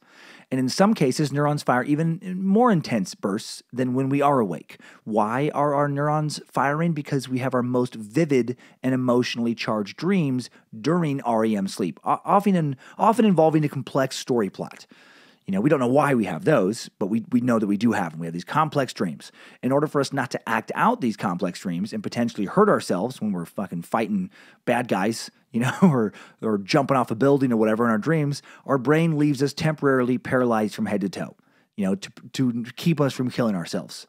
And in some cases, neurons fire even more intense bursts than when we are awake. Why are our neurons firing? Because we have our most vivid and emotionally charged dreams during REM sleep, often involving a complex story plot. We don't know why we have those, but we know that we do have them. We have these complex dreams. In order for us not to act out these complex dreams and potentially hurt ourselves when we're fucking fighting bad guys, or jumping off a building or whatever in our dreams, our brain leaves us temporarily paralyzed from head to toe, to keep us from killing ourselves.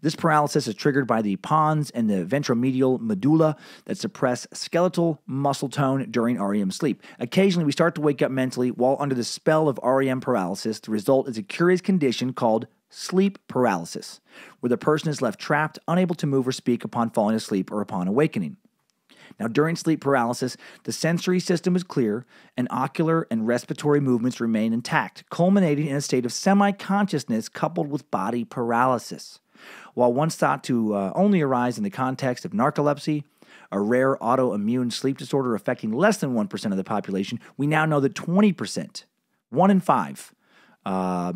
This paralysis is triggered by the pons and the ventromedial medulla that suppress skeletal muscle tone during REM sleep. Occasionally, we start to wake up mentally while under the spell of REM paralysis. The result is a curious condition called sleep paralysis, where the person is left trapped, unable to move or speak upon falling asleep or upon awakening. Now, during sleep paralysis, the sensory system is clear, and ocular and respiratory movements remain intact, culminating in a state of semi-consciousness coupled with body paralysis. While once thought to only arise in the context of narcolepsy, a rare autoimmune sleep disorder affecting less than 1% of the population, we now know that 20%, 1 in 5,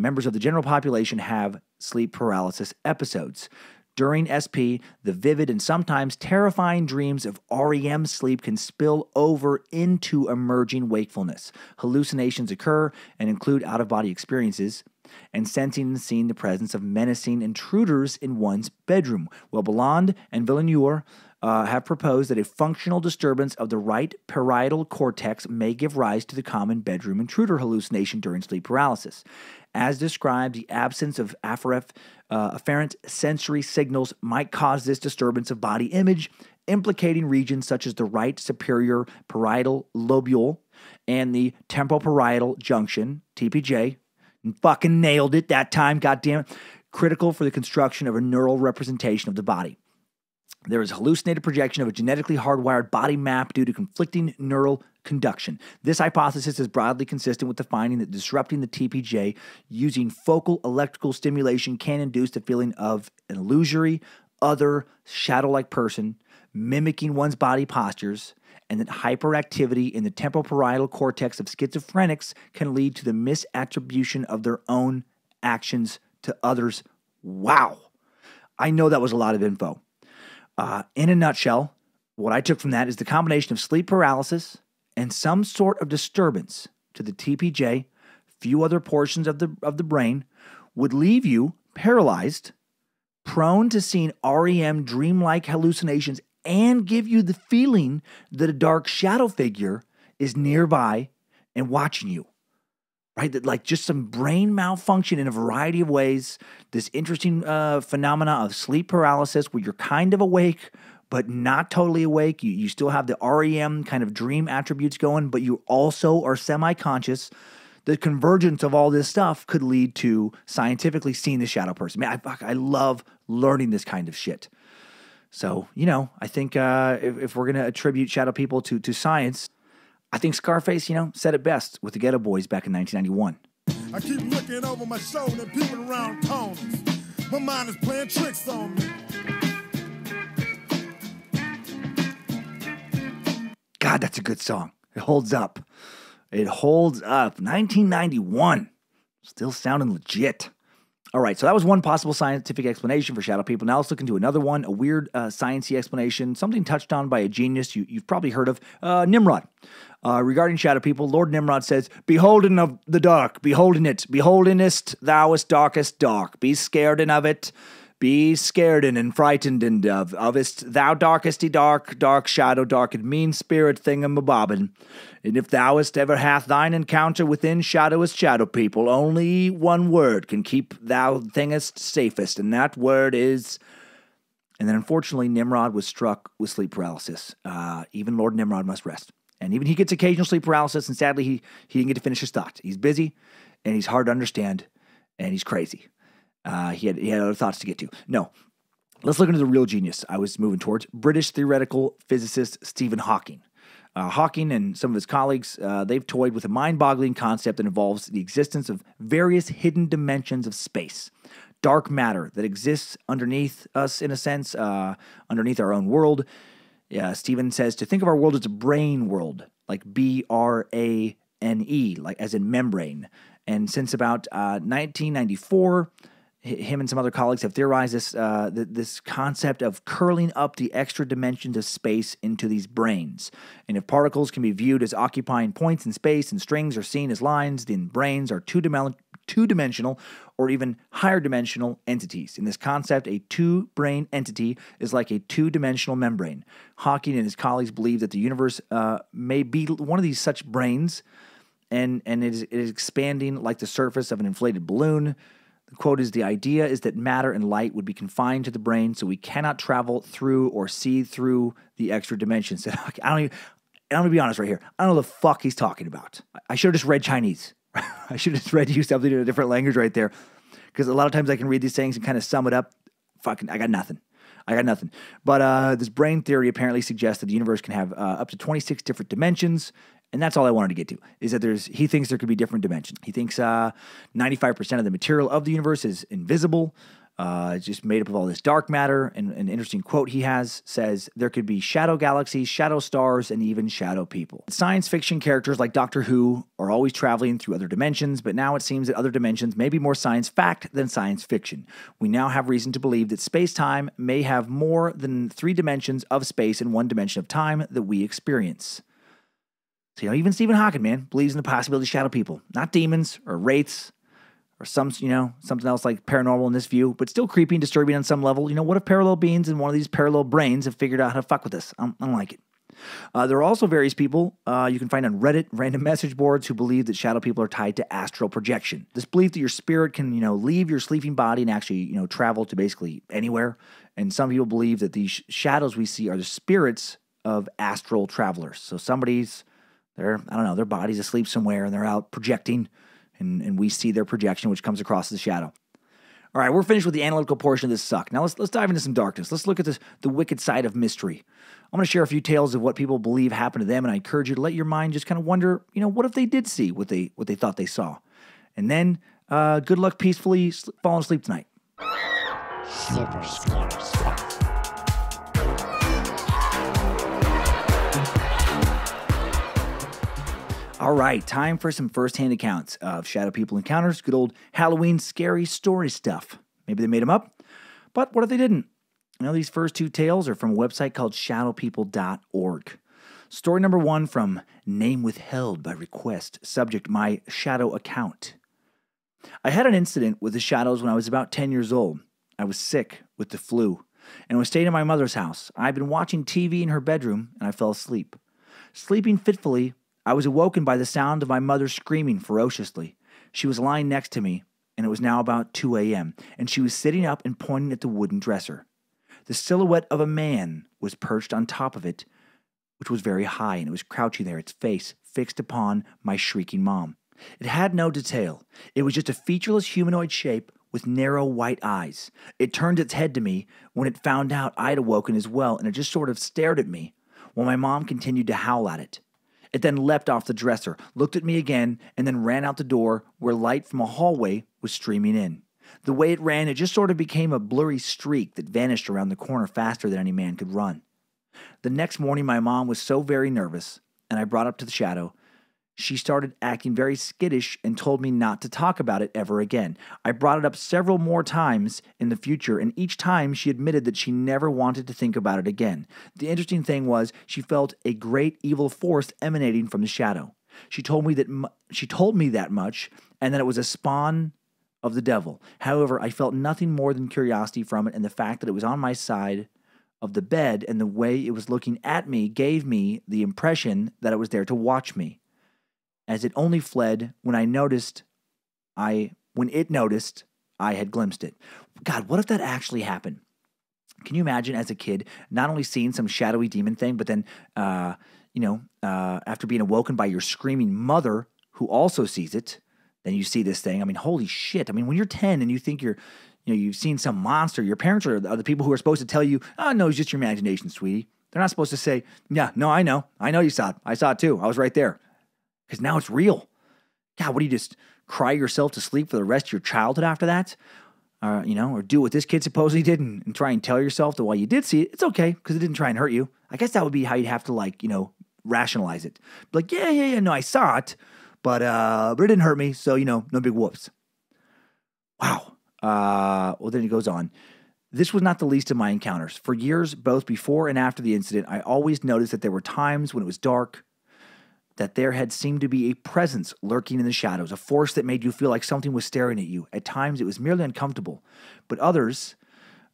members of the general population have sleep paralysis episodes. During SP, the vivid and sometimes terrifying dreams of REM sleep can spill over into emerging wakefulness. Hallucinations occur and include out-of-body experiences, and sensing and seeing the presence of menacing intruders in one's bedroom. Well, Blanke and Villeneuve have proposed that a functional disturbance of the right parietal cortex may give rise to the common bedroom intruder hallucination during sleep paralysis. As described, the absence of afferent sensory signals might cause this disturbance of body image, implicating regions such as the right superior parietal lobule and the temporoparietal junction, TPJ, and fucking nailed it that time, goddammit. Critical for the construction of a neural representation of the body. There is hallucinated projection of a genetically hardwired body map due to conflicting neural conduction. This hypothesis is broadly consistent with the finding that disrupting the TPJ using focal electrical stimulation can induce the feeling of an illusory, other, shadow-like person, mimicking one's body postures, and that hyperactivity in the temporoparietal cortex of schizophrenics can lead to the misattribution of their own actions to others. Wow. I know that was a lot of info. In a nutshell, what I took from that is the combination of sleep paralysis and some sort of disturbance to the TPJ, few other portions of the brain, would leave you paralyzed, prone to seeing REM dreamlike hallucinations, and give you the feeling that a dark shadow figure is nearby and watching you, right? That like just some brain malfunction in a variety of ways, this interesting phenomena of sleep paralysis where you're kind of awake, but not totally awake. You still have the REM kind of dream attributes going, but you also are semi-conscious. The convergence of all this stuff could lead to scientifically seeing the shadow person. Man, I love learning this kind of shit. So, you know, I think if we're going to attribute shadow people to science, I think Scarface, you know, said it best with the Ghetto Boys back in 1991. I keep looking over my shoulder, peeping around corners. My mind is playing tricks on me. God, that's a good song. It holds up. It holds up. 1991. Still sounding legit. All right, so that was one possible scientific explanation for shadow people. Now let's look into another one, a weird science-y explanation, something touched on by a genius you've probably heard of, Nimrod. Regarding shadow people, Lord Nimrod says, "Beholden of the dark, beholden it, beholdenest thouest darkest dark, be scared in of it, be scared in and frightened in of, ofest thou darkesty dark, dark shadow dark and mean spirit thingamabobbin. And if thouest ever hath thine encounter within shadowest shadow people, only one word can keep thou thingest safest, and that word is..." And then unfortunately, Nimrod was struck with sleep paralysis. Even Lord Nimrod must rest. And even he gets occasional sleep paralysis, and sadly, he didn't get to finish his thought. He's busy, and he's hard to understand, and he's crazy. He had other thoughts to get to. No. Let's look into the real genius I was moving towards, British theoretical physicist Stephen Hawking. Hawking and some of his colleagues, they've toyed with a mind-boggling concept that involves the existence of various hidden dimensions of space. Dark matter that exists underneath us, in a sense, underneath our own world. Stephen says, to think of our world as a brain world, like B-R-A-N-E, like as in membrane. And since about 1994... him and some other colleagues have theorized this this concept of curling up the extra dimensions of space into these brains. And if particles can be viewed as occupying points in space and strings are seen as lines, then brains are two-dimensional or even higher-dimensional entities. In this concept, a two-brain entity is like a two-dimensional membrane. Hawking and his colleagues believe that the universe may be one of these such brains, and it is expanding like the surface of an inflated balloon. The quote is, "The idea is that matter and light would be confined to the brain, so we cannot travel through or see through the extra dimensions." I'm going to be honest right here. I don't know the fuck he's talking about. I should have just read Chinese. I should have just read you something in a different language right there, because a lot of times I can read these things and kind of sum it up. Fucking, I got nothing. But this brain theory apparently suggests that the universe can have up to 26 different dimensions. And that's all I wanted to get to, is that he thinks there could be different dimensions. He thinks 95% of the material of the universe is invisible. It's just made up of all this dark matter. And an interesting quote he has says, "There could be shadow galaxies, shadow stars, and even shadow people." Science fiction characters like Doctor Who are always traveling through other dimensions, but now it seems that other dimensions may be more science fact than science fiction. We now have reason to believe that space-time may have more than three dimensions of space and one dimension of time that we experience. So, you know, even Stephen Hawking, man, believes in the possibility of shadow people. Not demons or wraiths or something else like paranormal in this view, but still creepy and disturbing on some level. You know, what if parallel beings in one of these parallel brains have figured out how to fuck with us? I don't like it. There are also various people you can find on Reddit, random message boards, who believe that shadow people are tied to astral projection. This belief that your spirit can, you know, leave your sleeping body and actually, you know, travel to basically anywhere. And some people believe that these shadows we see are the spirits of astral travelers. So somebody's... their body's asleep somewhere, and they're out projecting, and we see their projection, which comes across as a shadow. All right, we're finished with the analytical portion of this suck. Now let's dive into some darkness. Let's look at the wicked side of mystery. I'm going to share a few tales of what people believe happened to them, and I encourage you to let your mind just kind of wonder, you know, what if they did see what they thought they saw? And then, good luck peacefully falling asleep tonight. Super scary stuff. All right, time for some first-hand accounts of shadow people encounters. Good old Halloween scary story stuff. Maybe they made them up, but what if they didn't? You know, these first two tales are from a website called shadowpeople.org. Story number one from Name Withheld by Request. Subject, my shadow account. I had an incident with the shadows when I was about 10 years old. I was sick with the flu and was staying at my mother's house. I had been watching TV in her bedroom, and I fell asleep. Sleeping fitfully, I was awoken by the sound of my mother screaming ferociously. She was lying next to me, and it was now about 2 a.m., and she was sitting up and pointing at the wooden dresser. The silhouette of a man was perched on top of it, which was very high, and it was crouching there, its face fixed upon my shrieking mom. It had no detail. It was just a featureless humanoid shape with narrow white eyes. It turned its head to me when it found out I'd awoken as well, and it just sort of stared at me while my mom continued to howl at it. It then leapt off the dresser, looked at me again, and then ran out the door where light from a hallway was streaming in. The way it ran, it just sort of became a blurry streak that vanished around the corner faster than any man could run. The next morning, my mom was so very nervous, and I brought up to the shadow. She started acting very skittish and told me not to talk about it ever again. I brought it up several more times in the future, and each time she admitted that she never wanted to think about it again. The interesting thing was she felt a great evil force emanating from the shadow. She told me that much, and that it was a spawn of the devil. However, I felt nothing more than curiosity from it, and the fact that it was on my side of the bed and the way it was looking at me gave me the impression that it was there to watch me. As it only fled when it noticed, I had glimpsed it. God, what if that actually happened? Can you imagine as a kid, not only seeing some shadowy demon thing, but then, after being awoken by your screaming mother who also sees it, then you see this thing. I mean, holy shit. I mean, when you're 10 and you think you've seen some monster, your parents are the people who are supposed to tell you, oh, no, it's just your imagination, sweetie. They're not supposed to say, yeah, no, I know. I know you saw it. I saw it too. I was right there. Because now it's real. God, what do you just cry yourself to sleep for the rest of your childhood after that? Or do what this kid supposedly did and try and tell yourself that while you did see it, it's okay because it didn't try and hurt you. I guess that would be how you'd have to rationalize it. Like, yeah, no, I saw it, but it didn't hurt me. So, no big whoops. Wow. Well, then it goes on. This was not the least of my encounters. For years, both before and after the incident, I always noticed that there were times when it was dark, that there had seemed to be a presence lurking in the shadows, a force that made you feel like something was staring at you. At times, it was merely uncomfortable. But others,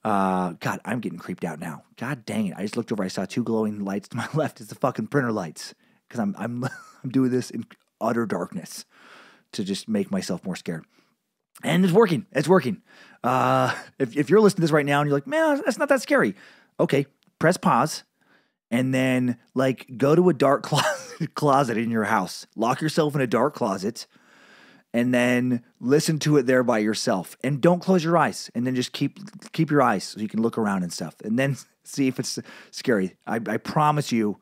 God, I'm getting creeped out now. God dang it. I just looked over. I saw two glowing lights to my left. It's the fucking printer lights. Because I'm doing this in utter darkness to just make myself more scared. And it's working. It's working. If you're listening to this right now and you're like, man, that's not that scary. Okay, press pause. And then, go to a dark closet in your house. Lock yourself in a dark closet. And then listen to it there by yourself. And don't close your eyes. And then just keep your eyes so you can look around and stuff. And then see if it's scary. I promise you,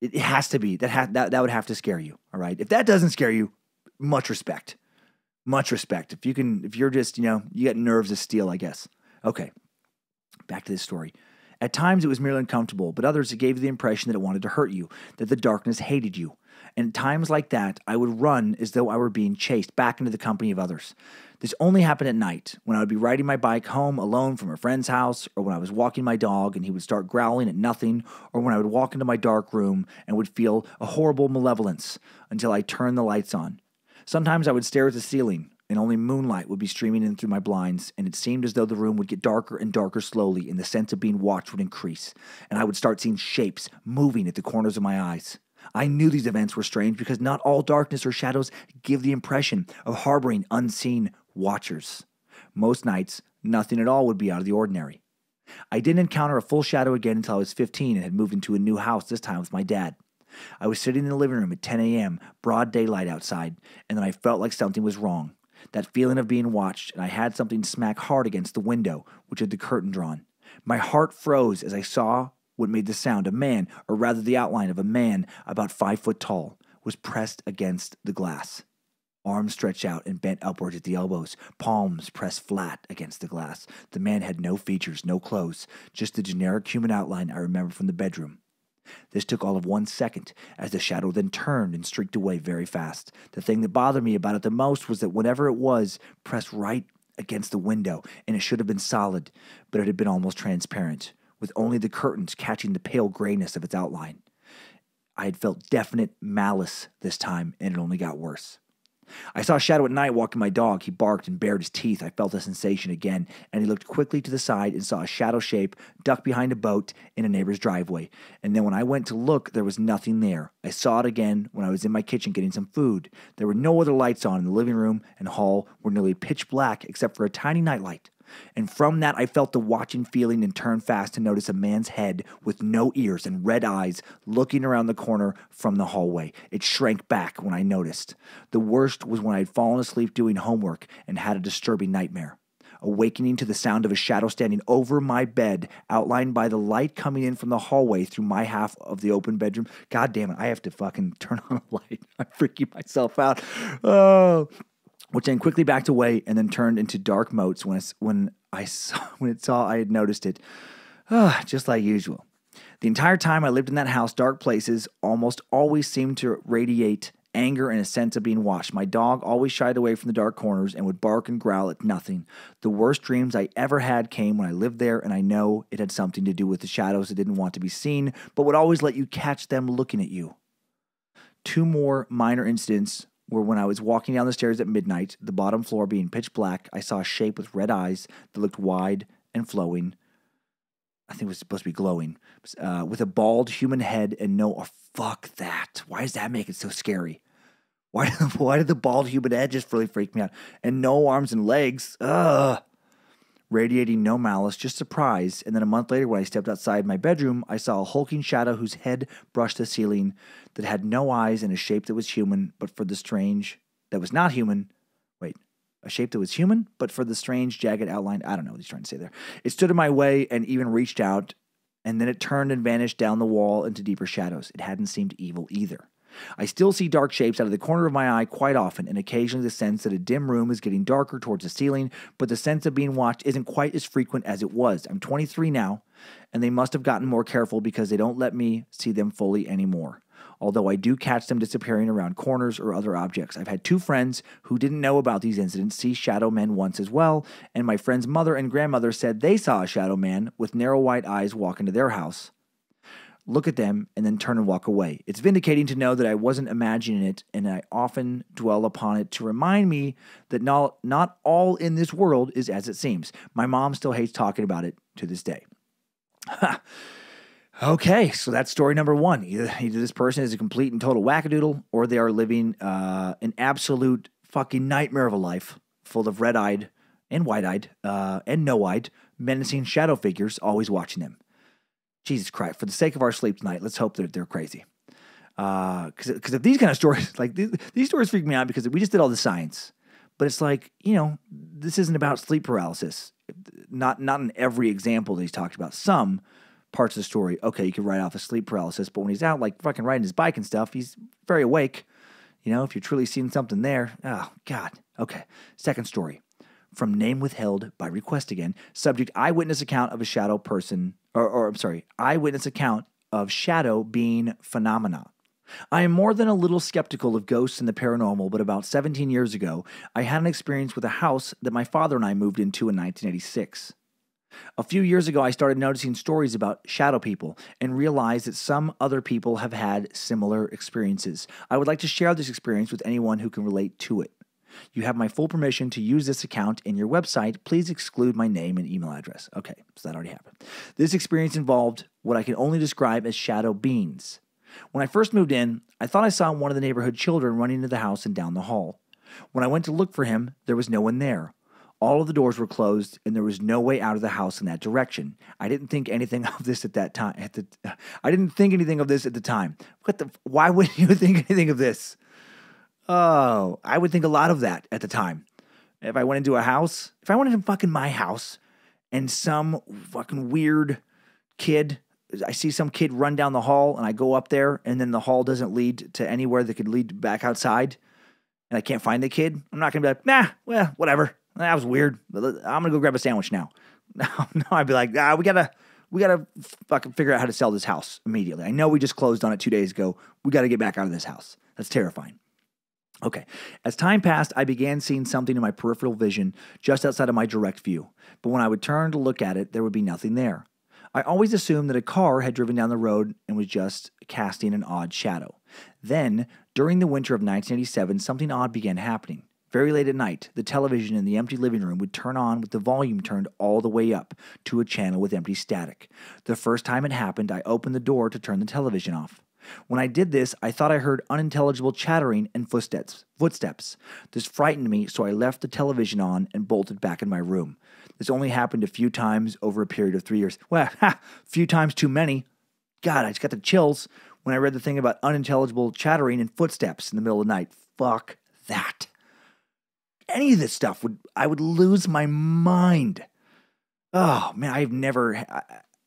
it has to be. That would have to scare you, all right? If that doesn't scare you, much respect. Much respect. If you're just, you got nerves of steel, I guess. Okay, back to this story. At times, it was merely uncomfortable, but others, it gave the impression that it wanted to hurt you, that the darkness hated you. And at times like that, I would run as though I were being chased back into the company of others. This only happened at night, when I would be riding my bike home alone from a friend's house, or when I was walking my dog and he would start growling at nothing, or when I would walk into my dark room and would feel a horrible malevolence until I turned the lights on. Sometimes I would stare at the ceiling, and only moonlight would be streaming in through my blinds, and it seemed as though the room would get darker and darker slowly, and the sense of being watched would increase, and I would start seeing shapes moving at the corners of my eyes. I knew these events were strange because not all darkness or shadows give the impression of harboring unseen watchers. Most nights, nothing at all would be out of the ordinary. I didn't encounter a full shadow again until I was 15 and had moved into a new house, this time with my dad. I was sitting in the living room at 10 a.m., broad daylight outside, and then I felt like something was wrong. That feeling of being watched, and I had something smack hard against the window, which had the curtain drawn. My heart froze as I saw what made the sound. A man, or rather the outline of a man about 5 foot tall, was pressed against the glass. Arms stretched out and bent upwards at the elbows, palms pressed flat against the glass. The man had no features, no clothes, just the generic human outline I remember from the bedroom. This took all of 1 second, as the shadow then turned and streaked away very fast. The thing that bothered me about it the most was that whatever it was pressed right against the window, and it should have been solid, but it had been almost transparent, with only the curtains catching the pale grayness of its outline. I had felt definite malice this time, and it only got worse. I saw a shadow at night walking my dog. He barked and bared his teeth. I felt the sensation again, and he looked quickly to the side and saw a shadow shape duck behind a boat in a neighbor's driveway. And then when I went to look, there was nothing there. I saw it again when I was in my kitchen getting some food. There were no other lights on in the living room and hall were nearly pitch black except for a tiny nightlight. And from that, I felt the watching feeling and turned fast to notice a man's head with no ears and red eyes looking around the corner from the hallway. It shrank back when I noticed. The worst was when I had fallen asleep doing homework and had a disturbing nightmare. Awakening to the sound of a shadow standing over my bed, outlined by the light coming in from the hallway through my half of the open bedroom. God damn it, I have to fucking turn on a light. I'm freaking myself out. Oh. Which then quickly backed away and then turned into dark motes when it saw I had noticed it. Just like usual. The entire time I lived in that house, dark places almost always seemed to radiate anger and a sense of being watched. My dog always shied away from the dark corners and would bark and growl at nothing. The worst dreams I ever had came when I lived there, and I know it had something to do with the shadows that didn't want to be seen, but would always let you catch them looking at you. Two more minor incidents were when I was walking down the stairs at midnight, the bottom floor being pitch black. I saw a shape with red eyes that looked wide and flowing. I think it was supposed to be glowing, with a bald human head and no... Oh, fuck that. Why does that make it so scary? Why did the bald human head just really freak me out? And no arms and legs. Ugh. Radiating no malice, just surprise. And then a month later, when I stepped outside my bedroom, I saw a hulking shadow whose head brushed the ceiling, that had no eyes and a shape that was human, but for the strange... That was not human. Wait. A shape that was human, but for the strange, jagged outline. I don't know what he's trying to say there. It stood in my way and even reached out, and then it turned and vanished down the wall into deeper shadows. It hadn't seemed evil either. I still see dark shapes out of the corner of my eye quite often, and occasionally the sense that a dim room is getting darker towards the ceiling, but the sense of being watched isn't quite as frequent as it was. I'm 23 now, and they must have gotten more careful because they don't let me see them fully anymore. Although I do catch them disappearing around corners or other objects. I've had two friends who didn't know about these incidents see shadow men once as well, and my friend's mother and grandmother said they saw a shadow man with narrow white eyes walk into their house, look at them, and then turn and walk away. It's vindicating to know that I wasn't imagining it, and I often dwell upon it to remind me that not all in this world is as it seems. My mom still hates talking about it to this day. Okay, so that's story number one. Either this person is a complete and total wackadoodle, or they are living an absolute fucking nightmare of a life full of red-eyed and wide-eyed and no-eyed menacing shadow figures always watching them. Jesus Christ, for the sake of our sleep tonight, let's hope that they're crazy. Because if these kind of stories, like these stories freak me out because we just did all the science. But it's like, you know, this isn't about sleep paralysis. Not in every example that he's talked about. Some parts of the story, okay, you can write off a sleep paralysis, but when he's out, like, fucking riding his bike and stuff, he's very awake. You know, if you're truly seeing something there, oh, God. Okay, second story. From name withheld by request again. Subject, eyewitness account of a shadow person, or eyewitness account of shadow being phenomena. I am more than a little skeptical of ghosts and the paranormal, but about 17 years ago, I had an experience with a house that my father and I moved into in 1986. A few years ago, I started noticing stories about shadow people and realized that some other people have had similar experiences. I would like to share this experience with anyone who can relate to it. You have my full permission to use this account in your website. Please exclude my name and email address. Okay, so that already happened. This experience involved what I can only describe as shadow beings. When I first moved in, I thought I saw one of the neighborhood children running into the house and down the hall. When I went to look for him, there was no one there. All of the doors were closed, and there was no way out of the house in that direction. I didn't think anything of this at that time. Why wouldn't you think anything of this? Oh, I would think a lot of that at the time. If I went into a house, if I went into fucking my house, and some fucking weird kid, I see some kid run down the hall, and I go up there, and then the hall doesn't lead to anywhere that could lead back outside, and I can't find the kid, I'm not gonna be like, nah, well, whatever. That was weird. I'm going to go grab a sandwich now. No, I'd be like, we got to fucking figure out how to sell this house immediately. I know we just closed on it 2 days ago. We got to get back out of this house. That's terrifying. Okay. As time passed, I began seeing something in my peripheral vision just outside of my direct view. But when I would turn to look at it, there would be nothing there. I always assumed that a car had driven down the road and was just casting an odd shadow. Then, during the winter of 1987, something odd began happening. Very late at night, the television in the empty living room would turn on with the volume turned all the way up to a channel with empty static. The first time it happened, I opened the door to turn the television off. When I did this, I thought I heard unintelligible chattering and footsteps. This frightened me, so I left the television on and bolted back in my room. This only happened a few times over a period of 3 years. Well, few times too many. God, I just got the chills when I read the thing about unintelligible chattering and footsteps in the middle of the night. Fuck that. Any of this stuff, I would lose my mind. Oh, man, I've never...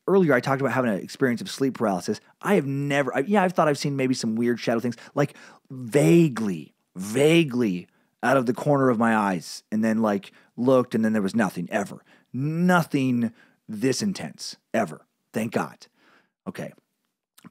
Earlier, I talked about having an experience of sleep paralysis. I have never... I've thought I've seen maybe some weird shadow things, like vaguely out of the corner of my eyes, and then like looked, and then there was nothing, ever. Nothing this intense, ever. Thank God. Okay,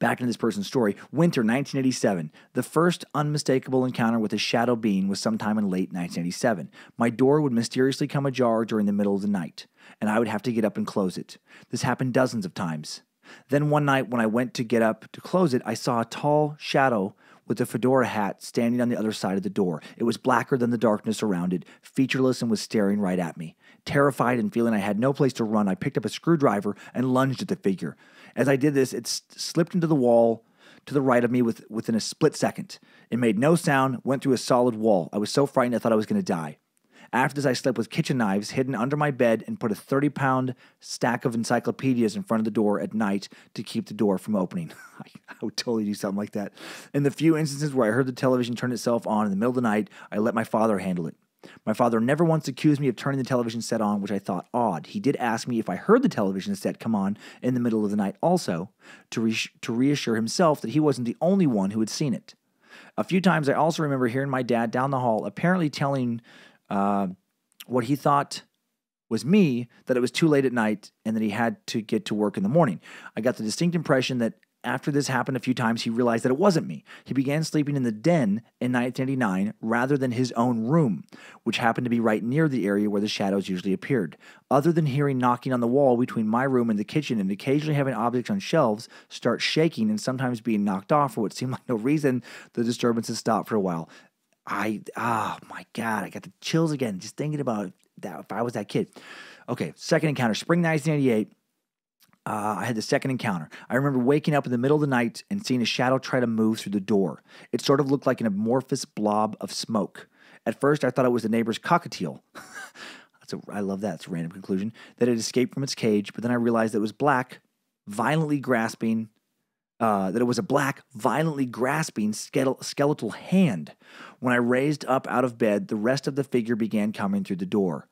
back into this person's story. Winter 1987. The first unmistakable encounter with a shadow being was sometime in late 1987. My door would mysteriously come ajar during the middle of the night, and I would have to get up and close it. This happened dozens of times. Then one night when I went to get up to close it, I saw a tall shadow with a fedora hat standing on the other side of the door. It was blacker than the darkness around it, featureless, and was staring right at me. Terrified and feeling I had no place to run, I picked up a screwdriver and lunged at the figure. As I did this, it slipped into the wall to the right of me within a split second. It made no sound, went through a solid wall. I was so frightened I thought I was going to die. After this, I slept with kitchen knives hidden under my bed and put a 30-pound stack of encyclopedias in front of the door at night to keep the door from opening. I would totally do something like that. In the few instances where I heard the television turn itself on in the middle of the night, I let my father handle it. My father never once accused me of turning the television set on, which I thought odd. He did ask me if I heard the television set come on in the middle of the night also, to reassure himself that he wasn't the only one who had seen it. A few times I also remember hearing my dad down the hall apparently telling what he thought was me, that it was too late at night and that he had to get to work in the morning. I got the distinct impression that after this happened a few times, he realized that it wasn't me. He began sleeping in the den in 1989 rather than his own room, which happened to be right near the area where the shadows usually appeared. Other than hearing knocking on the wall between my room and the kitchen and occasionally having objects on shelves start shaking and sometimes being knocked off for what seemed like no reason, the disturbances stopped for a while. Oh my God, I got the chills again just thinking about that if I was that kid. Okay, second encounter, spring 1988. I had the second encounter. I remember waking up in the middle of the night and seeing a shadow try to move through the door. It sort of looked like an amorphous blob of smoke. At first, I thought it was the neighbor's cockatiel. I love that. It's a random conclusion. That it escaped from its cage, but then I realized that it was black, violently grasping... that it was a black, violently grasping skeletal hand. When I raised up out of bed, the rest of the figure began coming through the door.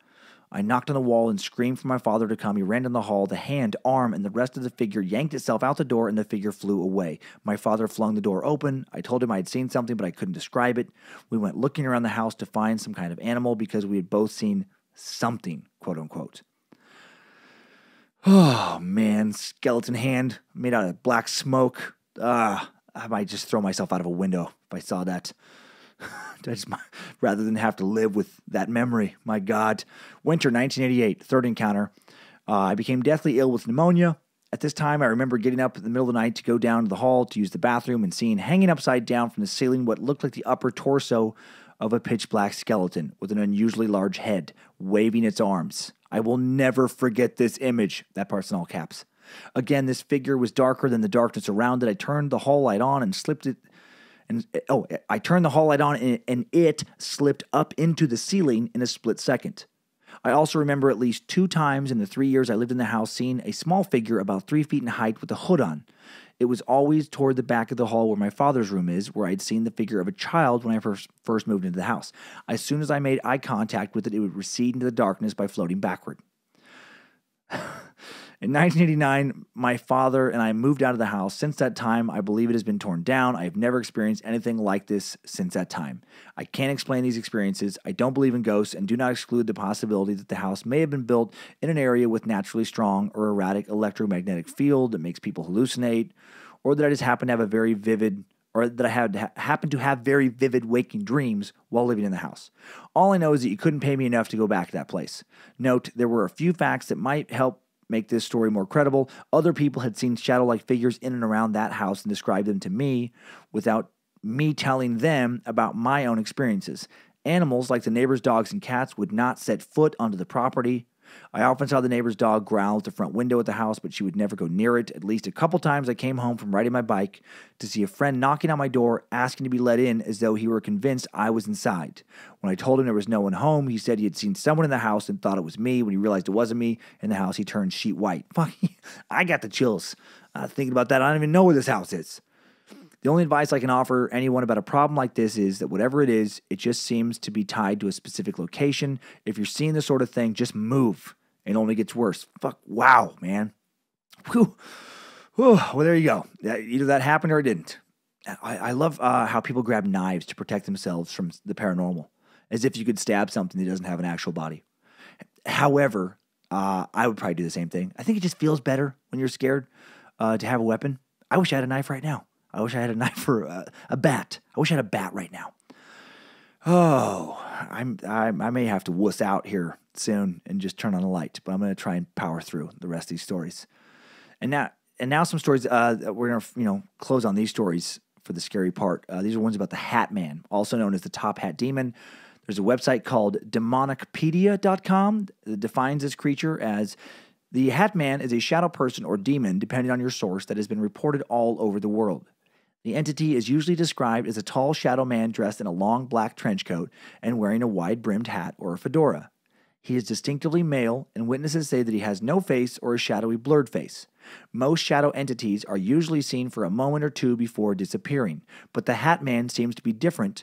I knocked on the wall and screamed for my father to come. He ran down the hall. The hand, arm, and the rest of the figure yanked itself out the door, and the figure flew away. My father flung the door open. I told him I had seen something, but I couldn't describe it. We went looking around the house to find some kind of animal because we had both seen something, quote unquote. Oh, man, skeleton hand made out of black smoke. I might just throw myself out of a window if I saw that. Rather than have to live with that memory. My God. Winter 1988, third encounter. I became deathly ill with pneumonia. At this time, I remember getting up in the middle of the night to go down to the hall to use the bathroom and seeing hanging upside down from the ceiling what looked like the upper torso of a pitch-black skeleton with an unusually large head, waving its arms. I will never forget this image. That part's in all caps. Again, this figure was darker than the darkness around it. I turned the hall light on and slipped it. I turned the hall light on and it slipped up into the ceiling in a split second. I also remember at least 2 times in the 3 years I lived in the house seeing a small figure about 3 feet in height with a hood on. It was always toward the back of the hall where my father's room is, where I'd seen the figure of a child when I first moved into the house. As soon as I made eye contact with it, it would recede into the darkness by floating backward. In 1989, my father and I moved out of the house. Since that time, I believe it has been torn down. I have never experienced anything like this since that time. I can't explain these experiences. I don't believe in ghosts and do not exclude the possibility that the house may have been built in an area with naturally strong or erratic electromagnetic field that makes people hallucinate, or that I just happen to have very vivid waking dreams while living in the house. All I know is that you couldn't pay me enough to go back to that place. Note, there were a few facts that might help make this story more credible. Other people had seen shadow-like figures in and around that house and described them to me without me telling them about my own experiences. Animals like the neighbor's dogs and cats would not set foot onto the property. I often saw the neighbor's dog growl at the front window at the house, but she would never go near it. At least a couple times I came home from riding my bike to see a friend knocking on my door, asking to be let in as though he were convinced I was inside. When I told him there was no one home, he said he had seen someone in the house and thought it was me. When he realized it wasn't me in the house, he turned sheet white. Fuck, I got the chills. Thinking about that, I don't even know where this house is. The only advice I can offer anyone about a problem like this is that whatever it is, it just seems to be tied to a specific location. If you're seeing this sort of thing, just move. It only gets worse. Fuck, wow, man. Whew. Whew. Well, there you go. Either that happened or it didn't. I love how people grab knives to protect themselves from the paranormal, as if you could stab something that doesn't have an actual body. However, I would probably do the same thing. I think it just feels better when you're scared to have a weapon. I wish I had a knife right now. I wish I had a knife for a bat. I wish I had a bat right now. Oh, I may have to wuss out here soon and just turn on a light, but I'm going to try and power through the rest of these stories. And now some stories that we're going to close on these stories for the scary part. These are ones about the Hat Man, also known as the Top Hat Demon. There's a website called demonicpedia.com that defines this creature as: the Hat Man is a shadow person or demon, depending on your source, that has been reported all over the world. The entity is usually described as a tall shadow man dressed in a long black trench coat and wearing a wide-brimmed hat or a fedora. He is distinctively male, and witnesses say that he has no face or a shadowy blurred face. Most shadow entities are usually seen for a moment or two before disappearing, but the Hat Man seems to be different,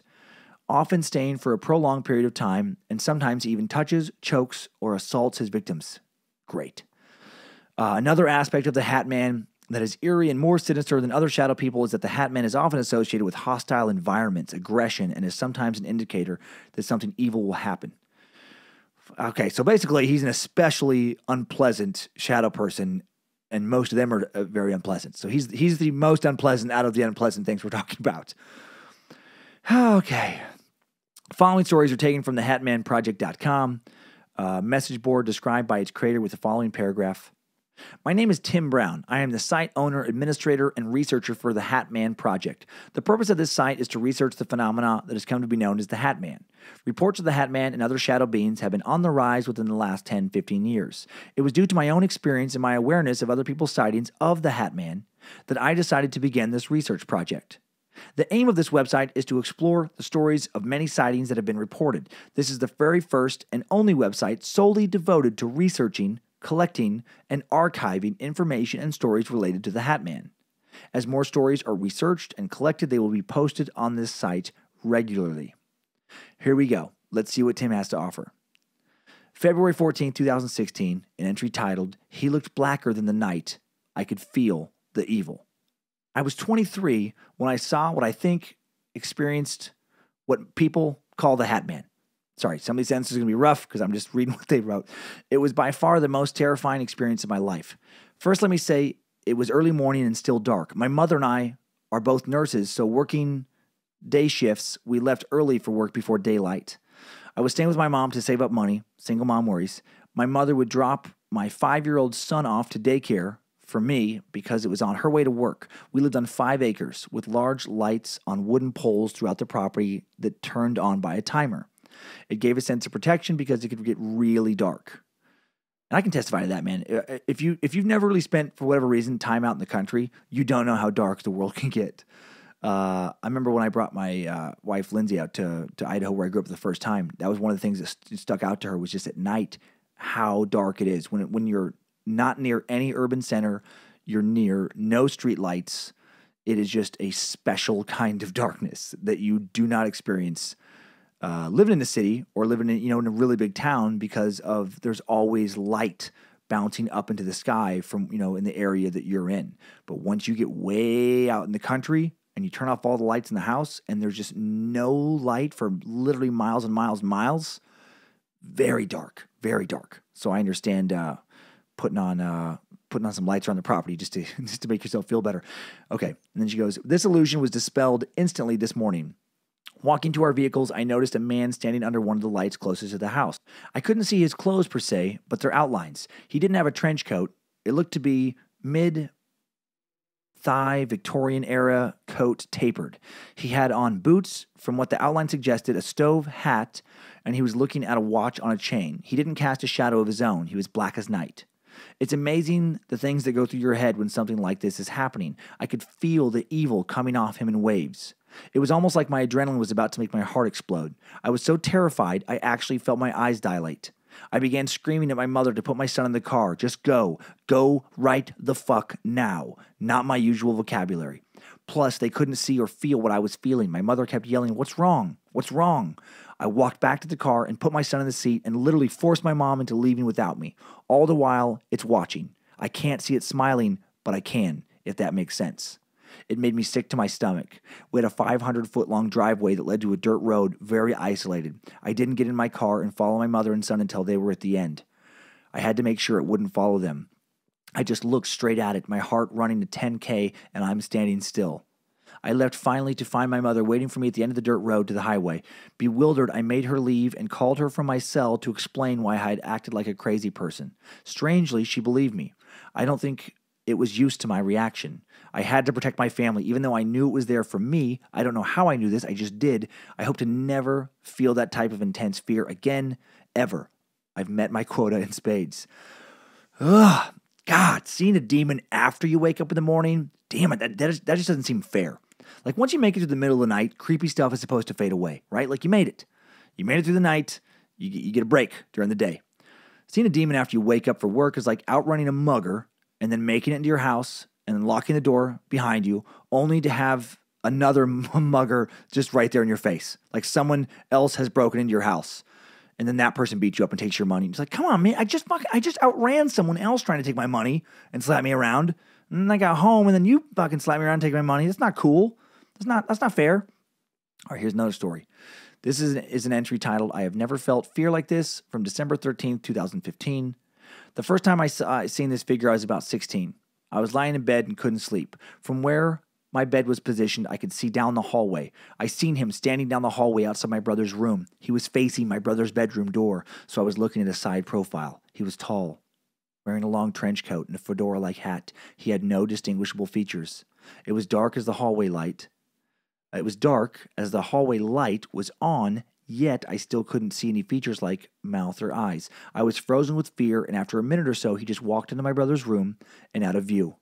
often staying for a prolonged period of time, and sometimes even touches, chokes, or assaults his victims. Great. Another aspect of the Hat Man that is eerie and more sinister than other shadow people is that the Hat Man is often associated with hostile environments, aggression, and is sometimes an indicator that something evil will happen. Okay, so basically he's an especially unpleasant shadow person, and most of them are very unpleasant. So he's the most unpleasant out of the unpleasant things we're talking about. Okay. The following stories are taken from the hatmanproject.com, message board described by its creator with the following paragraph. My name is Tim Brown. I am the site owner, administrator, and researcher for the Hat Man Project. The purpose of this site is to research the phenomena that has come to be known as the Hat Man. Reports of the Hat Man and other shadow beings have been on the rise within the last 10-15 years. It was due to my own experience and my awareness of other people's sightings of the Hat Man that I decided to begin this research project. The aim of this website is to explore the stories of many sightings that have been reported. This is the very first and only website solely devoted to researching, collecting, and archiving information and stories related to the Hat Man. As more stories are researched and collected, they will be posted on this site regularly. Here we go. Let's see what Tim has to offer. February 14, 2016, an entry titled, "He Looked Blacker Than the Night. I Could Feel the Evil." I was 23 when I saw what I think experienced what people call the Hat Man. Sorry, some of these sentences are going to be rough because I'm just reading what they wrote. It was by far the most terrifying experience of my life. First, let me say it was early morning and still dark. My mother and I are both nurses, so working day shifts, we left early for work before daylight. I was staying with my mom to save up money. Single mom worries. My mother would drop my 5-year-old son off to daycare for me because it was on her way to work. We lived on 5 acres with large lights on wooden poles throughout the property that turned on by a timer. It gave a sense of protection because it could get really dark. And I can testify to that, man. If you've never really spent, for whatever reason, time out in the country, you don't know how dark the world can get. I remember when I brought my wife, Lindsay, out to Idaho where I grew up the first time. That was one of the things that stuck out to her was just at night how dark it is. When you're not near any urban center, you're near no street lights. It is just a special kind of darkness that you do not experience living in the city or living in, in a really big town, because of there's always light bouncing up into the sky from, in the area that you're in. But once you get way out in the country and you turn off all the lights in the house and there's just no light for literally miles and miles and miles, very dark, very dark. So I understand putting on some lights around the property just to make yourself feel better. Okay. And then she goes, this illusion was dispelled instantly this morning. Walking to our vehicles, I noticed a man standing under one of the lights closest to the house. I couldn't see his clothes per se, but their outlines. He didn't have a trench coat. It looked to be mid thigh Victorian-era coat tapered. He had on boots, from what the outline suggested, a stove hat, and he was looking at a watch on a chain. He didn't cast a shadow of his own. He was black as night. It's amazing the things that go through your head when something like this is happening. I could feel the evil coming off him in waves. It was almost like my adrenaline was about to make my heart explode. I was so terrified, I actually felt my eyes dilate. I began screaming at my mother to put my son in the car. Just go. Go right the fuck now. Not my usual vocabulary. Plus, they couldn't see or feel what I was feeling. My mother kept yelling, "What's wrong? What's wrong?" I walked back to the car and put my son in the seat and literally forced my mom into leaving without me. All the while, it's watching. I can't see it smiling, but I can, if that makes sense. It made me sick to my stomach. We had a 500-foot-long driveway that led to a dirt road, very isolated. I didn't get in my car and follow my mother and son until they were at the end. I had to make sure it wouldn't follow them. I just looked straight at it, my heart running to 10K, and I'm standing still. I left finally to find my mother waiting for me at the end of the dirt road to the highway. Bewildered, I made her leave and called her from my cell to explain why I had acted like a crazy person. Strangely, she believed me. I don't think it was used to my reaction. I had to protect my family, even though I knew it was there for me. I don't know how I knew this. I just did. I hope to never feel that type of intense fear again, ever. I've met my quota in spades. Ugh, God, seeing a demon after you wake up in the morning, damn it, that just doesn't seem fair. Like, once you make it to the middle of the night, creepy stuff is supposed to fade away, right? Like, you made it. You made it through the night. You get a break during the day. Seeing a demon after you wake up for work is like outrunning a mugger and then making it into your house and then locking the door behind you, only to have another mugger just right there in your face. Like, someone else has broken into your house, and then that person beats you up and takes your money. It's like, come on, man, I just outran someone else trying to take my money and slap me around, and then I got home, and then you fucking slap me around and take my money. That's not cool. That's not fair. All right, here's another story. This is an entry titled, "I Have Never Felt Fear Like This," from December 13th, 2015. The first time I seen this figure, I was about 16. I was lying in bed and couldn't sleep. From where my bed was positioned, I could see down the hallway. I seen him standing down the hallway outside my brother's room. He was facing my brother's bedroom door, so I was looking at a side profile. He was tall, wearing a long trench coat and a fedora-like hat. He had no distinguishable features. It was dark as the hallway light. It was dark as the hallway light was on, yet I still couldn't see any features like mouth or eyes. I was frozen with fear, and after a minute or so, he just walked into my brother's room and out of view.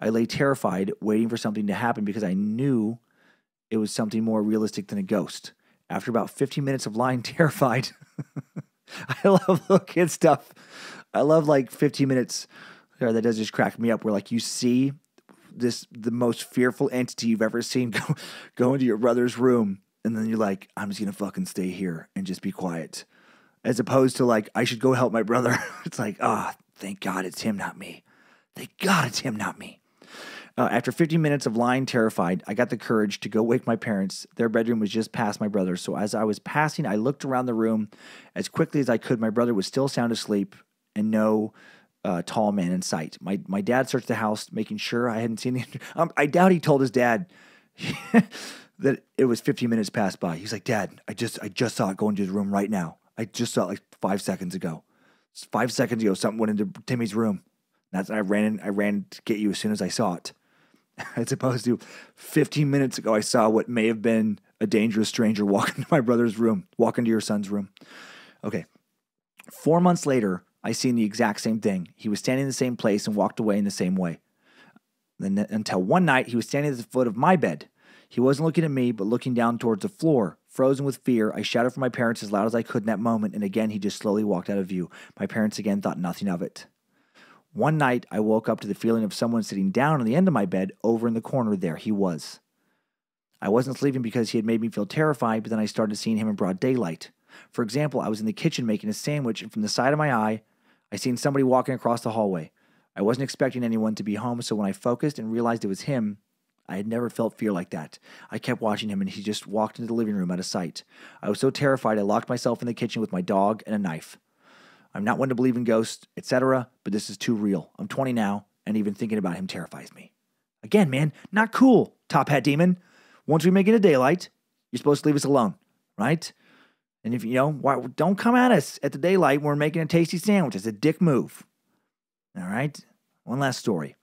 I lay terrified, waiting for something to happen because I knew it was something more realistic than a ghost. After about 15 minutes of lying terrified, I love little kid stuff. I love, like, 15 minutes. That does just crack me up, where, like, you see the most fearful entity you've ever seen go into your brother's room, and then you're like, I'm just going to fucking stay here and just be quiet. As opposed to, like, I should go help my brother. It's like, ah, oh, thank God it's him, not me. Thank God it's him, not me. After 15 minutes of lying terrified, I got the courage to go wake my parents. Their bedroom was just past my brother's. So as I was passing, I looked around the room as quickly as I could. My brother was still sound asleep and no tall man in sight. My dad searched the house, making sure I hadn't seen him. I doubt he told his dad that it was 15 minutes passed by. He's like, Dad, I just saw it go into his room right now. I just saw it like 5 seconds ago. 5 seconds ago, something went into Timmy's room. That's I ran to get you as soon as I saw it. As opposed to 15 minutes ago, I saw what may have been a dangerous stranger walk into my brother's room, walk into your son's room. Okay. 4 months later, I seen the exact same thing. He was standing in the same place and walked away in the same way. Then until one night, he was standing at the foot of my bed. He wasn't looking at me, but looking down towards the floor. Frozen with fear, I shouted for my parents as loud as I could in that moment, and again, he just slowly walked out of view. My parents again thought nothing of it. One night, I woke up to the feeling of someone sitting down on the end of my bed over in the corner. There he was. I wasn't sleeping because he had made me feel terrified, but then I started seeing him in broad daylight. For example, I was in the kitchen making a sandwich, and from the side of my eye, I seen somebody walking across the hallway. I wasn't expecting anyone to be home, so when I focused and realized it was him, I had never felt fear like that. I kept watching him, and he just walked into the living room out of sight. I was so terrified I locked myself in the kitchen with my dog and a knife. I'm not one to believe in ghosts, etc., but this is too real. I'm 20 now, and even thinking about him terrifies me. Again, man, not cool, Top Hat Demon. Once we make it a daylight, you're supposed to leave us alone, right? And if you know, why, don't come at us at the daylight when we're making a tasty sandwich. It's a dick move. All right? One last story.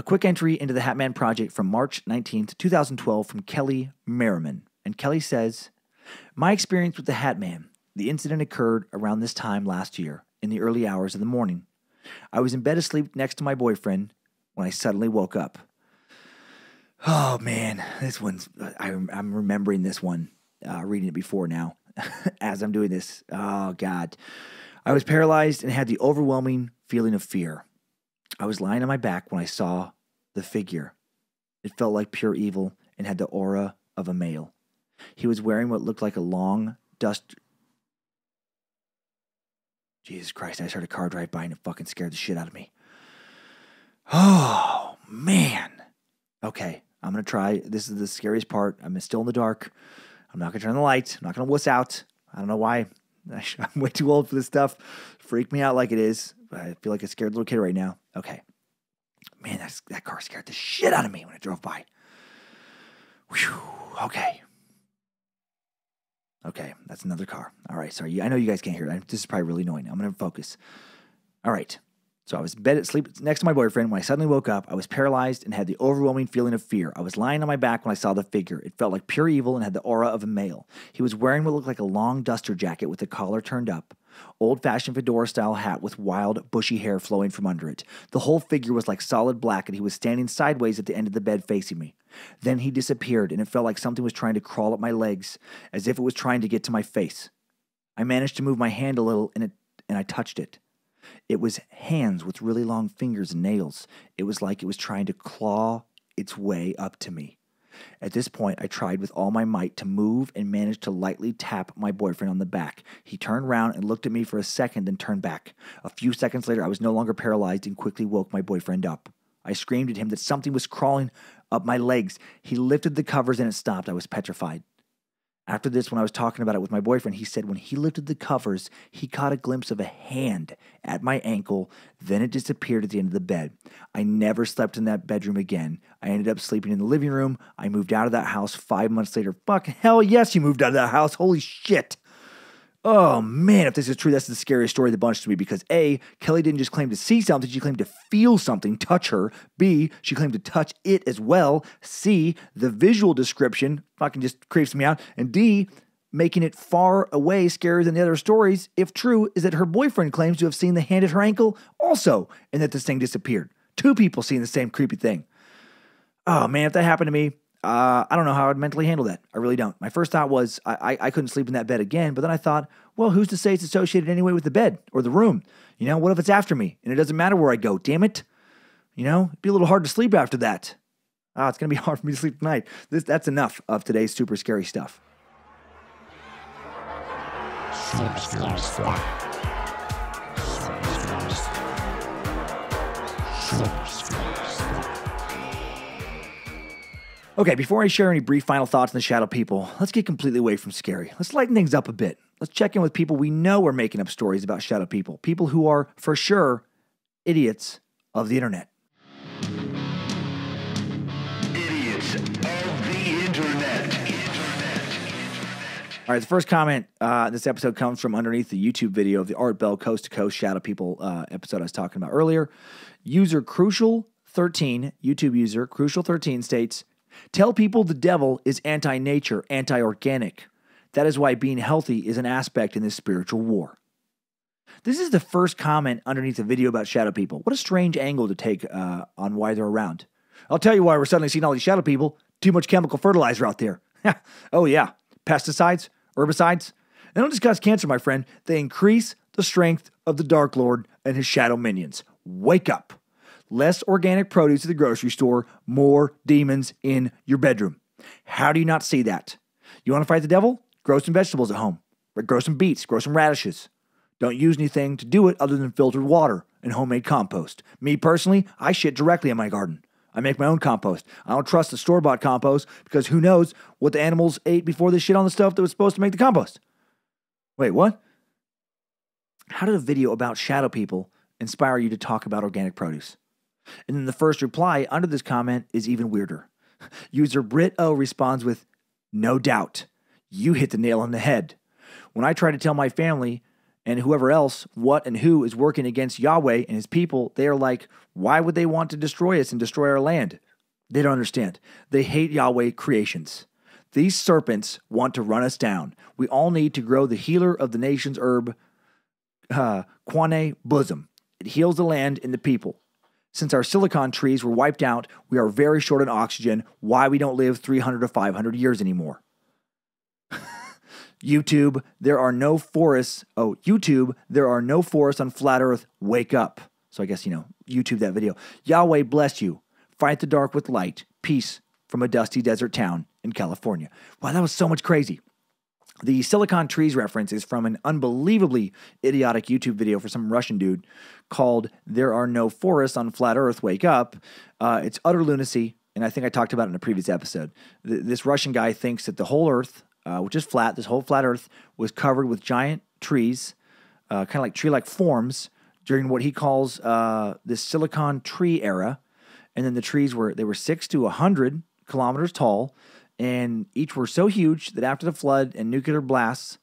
A quick entry into the Hatman Project from March 19th, 2012 from Kelly Merriman. And Kelly says, my experience with the Hatman. The incident occurred around this time last year, in the early hours of the morning. I was in bed asleep next to my boyfriend when I suddenly woke up. Oh, man, this one's, I'm remembering this one, reading it before now as I'm doing this. Oh, God. I was paralyzed and had the overwhelming feeling of fear. I was lying on my back when I saw the figure. It felt like pure evil and had the aura of a male. He was wearing what looked like a long dust. Jesus Christ, I just heard a car drive by and it fucking scared the shit out of me. Oh, man. Okay, I'm going to try. This is the scariest part. I'm still in the dark. I'm not going to turn on the lights. I'm not going to wuss out. I don't know why. I'm way too old for this stuff. Freaked me out like it is. I feel like a scared little kid right now. Okay. Man, that car scared the shit out of me when it drove by. Whew. Okay. Okay, that's another car. All right, sorry. I know you guys can't hear it. This is probably really annoying. I'm going to focus. All right. So I was in bed asleep next to my boyfriend. When I suddenly woke up, I was paralyzed and had the overwhelming feeling of fear. I was lying on my back when I saw the figure. It felt like pure evil and had the aura of a male. He was wearing what looked like a long duster jacket with the collar turned up, old-fashioned fedora-style hat with wild, bushy hair flowing from under it. The whole figure was like solid black, and he was standing sideways at the end of the bed facing me. Then he disappeared, and it felt like something was trying to crawl up my legs, as if it was trying to get to my face. I managed to move my hand a little, and I touched it. It was hands with really long fingers and nails. It was like it was trying to claw its way up to me. At this point, I tried with all my might to move and managed to lightly tap my boyfriend on the back. He turned around and looked at me for a second, then turned back. A few seconds later, I was no longer paralyzed and quickly woke my boyfriend up. I screamed at him that something was crawling up my legs. He lifted the covers and it stopped. I was petrified. After this, when I was talking about it with my boyfriend, he said when he lifted the covers, he caught a glimpse of a hand at my ankle. Then it disappeared at the end of the bed. I never slept in that bedroom again. I ended up sleeping in the living room. I moved out of that house 5 months later. Fuck, hell yes, you moved out of that house. Holy shit. Oh, man, if this is true, that's the scariest story of the bunch to me because A, Kelly didn't just claim to see something. She claimed to feel something touch her. B, she claimed to touch it as well. C, the visual description fucking just creeps me out. And D, making it far away scarier than the other stories, if true, is that her boyfriend claims to have seen the hand at her ankle also and that this thing disappeared. Two people seeing the same creepy thing. Oh, man, if that happened to me, I don't know how I'd mentally handle that. I really don't. My first thought was I couldn't sleep in that bed again, but then I thought, well, who's to say it's associated anyway with the bed or the room? You know, what if it's after me and it doesn't matter where I go? Damn it. You know, it'd be a little hard to sleep after that. Ah, it's going to be hard for me to sleep tonight. That's enough of today's super scary stuff. Super scary stuff. Super scary stuff. Super scary stuff. Okay, before I share any brief final thoughts on the Shadow People, let's get completely away from scary. Let's lighten things up a bit. Let's check in with people we know are making up stories about Shadow People. People who are, for sure, idiots of the internet. Idiots of the internet. All right, the first comment this episode comes from underneath the YouTube video of the Art Bell Coast to Coast Shadow People episode I was talking about earlier. User Crucial13, YouTube user Crucial13 states, tell people the devil is anti-nature, anti-organic. That is why being healthy is an aspect in this spiritual war. This is the first comment underneath the video about shadow people. What a strange angle to take on why they're around. I'll tell you why we're suddenly seeing all these shadow people. Too much chemical fertilizer out there. Oh, yeah. Pesticides, herbicides. They don't discuss cancer, my friend. They increase the strength of the Dark Lord and his shadow minions. Wake up. Less organic produce at the grocery store, more demons in your bedroom. How do you not see that? You want to fight the devil? Grow some vegetables at home. Grow some beets. Grow some radishes. Don't use anything to do it other than filtered water and homemade compost. Me personally, I shit directly in my garden. I make my own compost. I don't trust the store-bought compost because who knows what the animals ate before they shit on the stuff that was supposed to make the compost. Wait, what? How did a video about shadow people inspire you to talk about organic produce? And then the first reply under this comment is even weirder. User Brit O responds with, no doubt. You hit the nail on the head. When I try to tell my family and whoever else, what and who is working against Yahweh and his people, they are like, why would they want to destroy us and destroy our land? They don't understand. They hate Yahweh creations. These serpents want to run us down. We all need to grow the healer of the nation's herb, Quane bosom. It heals the land and the people. Since our silicon trees were wiped out, we are very short on oxygen. Why we don't live 300 to 500 years anymore. YouTube, there are no forests. Oh, YouTube, there are no forests on flat earth. Wake up. So I guess, you know, YouTube that video. Yahweh bless you. Fight the dark with light. Peace from a dusty desert town in California. Wow, that was so much crazy. The silicon trees reference is from an unbelievably idiotic YouTube video for some Russian dude called There Are No Forests on Flat Earth, Wake Up. It's utter lunacy, and I think I talked about it in a previous episode. This Russian guy thinks that the whole earth, which is flat, this whole flat earth was covered with giant trees, kind of like tree-like forms during what he calls this silicon tree era. And then the trees were, they were 6 to 100 kilometers tall, and each were so huge that after the flood and nuclear blasts,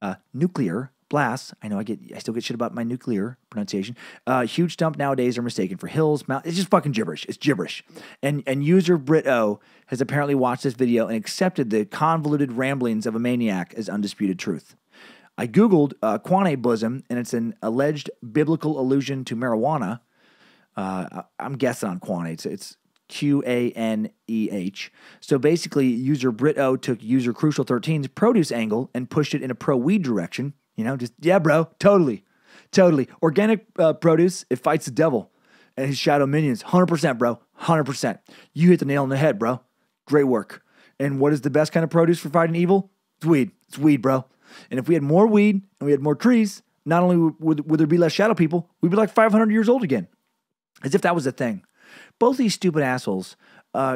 I know I still get shit about my nuclear pronunciation. Huge dump nowadays are mistaken for hills, mountains. It's just fucking gibberish. It's gibberish. And user Brit O has apparently watched this video and accepted the convoluted ramblings of a maniac as undisputed truth. I Googled Quane bosom, and it's an alleged biblical allusion to marijuana. I'm guessing on Quane. It's Q-A-N-E-H. So basically, user Brit O took user Crucial 13's produce angle and pushed it in a pro-weed direction. You know, just, yeah, bro, totally, totally. Organic produce, it fights the devil and his shadow minions. 100%, bro, 100%. You hit the nail on the head, bro. Great work. And what is the best kind of produce for fighting evil? It's weed. It's weed, bro. And if we had more weed and we had more trees, not only would there be less shadow people, we'd be like 500 years old again. As if that was a thing. Both these stupid assholes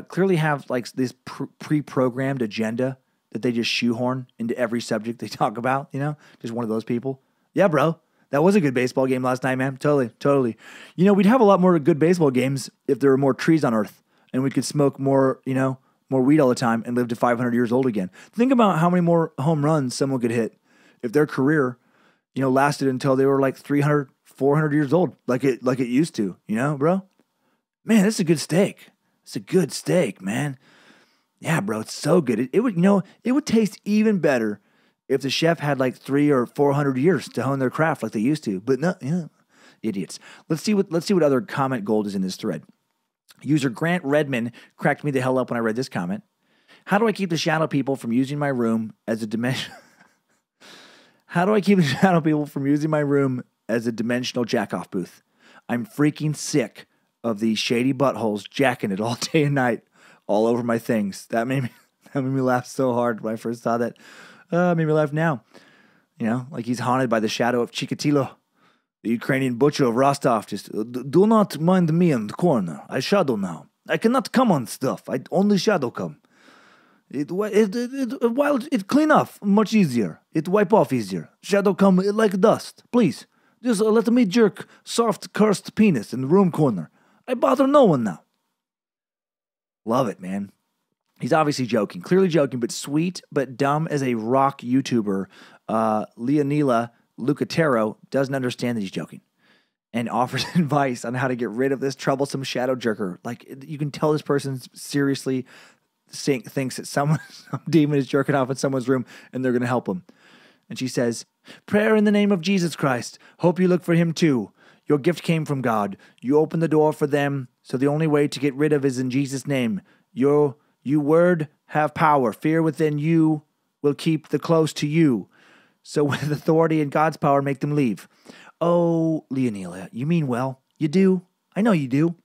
clearly have like this pre-programmed agenda that they just shoehorn into every subject they talk about, you know? Just one of those people. Yeah, bro, that was a good baseball game last night, man. Totally, totally. You know, we'd have a lot more good baseball games if there were more trees on Earth and we could smoke more, you know, more weed all the time and live to 500 years old again. Think about how many more home runs someone could hit if their career, you know, lasted until they were like 300, 400 years old, like it used to, you know, bro? Man, this is a good steak. It's a good steak, man. Yeah, bro, it's so good. It would, you know, it would taste even better if the chef had like 300 or 400 years to hone their craft like they used to. But no, yeah, idiots. Let's see what other comment gold is in this thread. User Grant Redman cracked me the hell up when I read this comment. How do I keep the shadow people from using my room as a dimension? How do I keep the shadow people from using my room as a dimensional jack-off booth? I'm freaking sick of these shady buttholes jacking it all day and night all over my things. That made me laugh so hard when I first saw that. Made me laugh now. You know, like he's haunted by the shadow of Chikatilo, the Ukrainian butcher of Rostov. Just, do not mind me in the corner. I shadow now. I cannot come on stuff. I only shadow come. It clean off much easier. It wipe off easier. Shadow come like dust. Please, just let me jerk soft cursed penis in the room corner. I bother no one now. Love it, man. He's obviously joking, clearly joking, but sweet, but dumb as a rock YouTuber. Leonila Lucatero doesn't understand that he's joking and offers advice on how to get rid of this troublesome shadow jerker. Like, you can tell this person seriously thinks that some demon is jerking off in someone's room and they're going to help him. And she says, prayer in the name of Jesus Christ. Hope you look for him too. Your gift came from God. You opened the door for them, so the only way to get rid of is in Jesus' name. Your word have power. Fear within you will keep the close to you. So with authority and God's power, make them leave. Oh, Leonila, you mean well. You do. I know you do.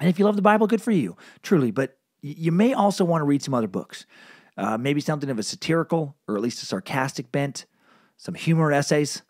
And if you love the Bible, good for you. Truly, but you may also want to read some other books. Maybe something of a satirical or at least a sarcastic bent. Some humor essays.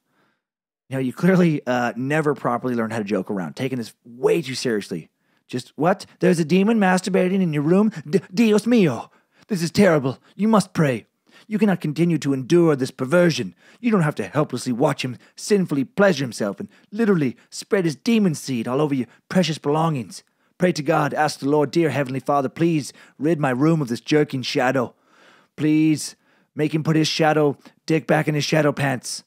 You know, you clearly never properly learned how to joke around, taking this way too seriously. Just, what? There's a demon masturbating in your room? Dios mio! This is terrible. You must pray. You cannot continue to endure this perversion. You don't have to helplessly watch him sinfully pleasure himself and literally spread his demon seed all over your precious belongings. Pray to God, ask the Lord, dear Heavenly Father, please rid my room of this jerking shadow. Please make him put his shadow dick back in his shadow pants.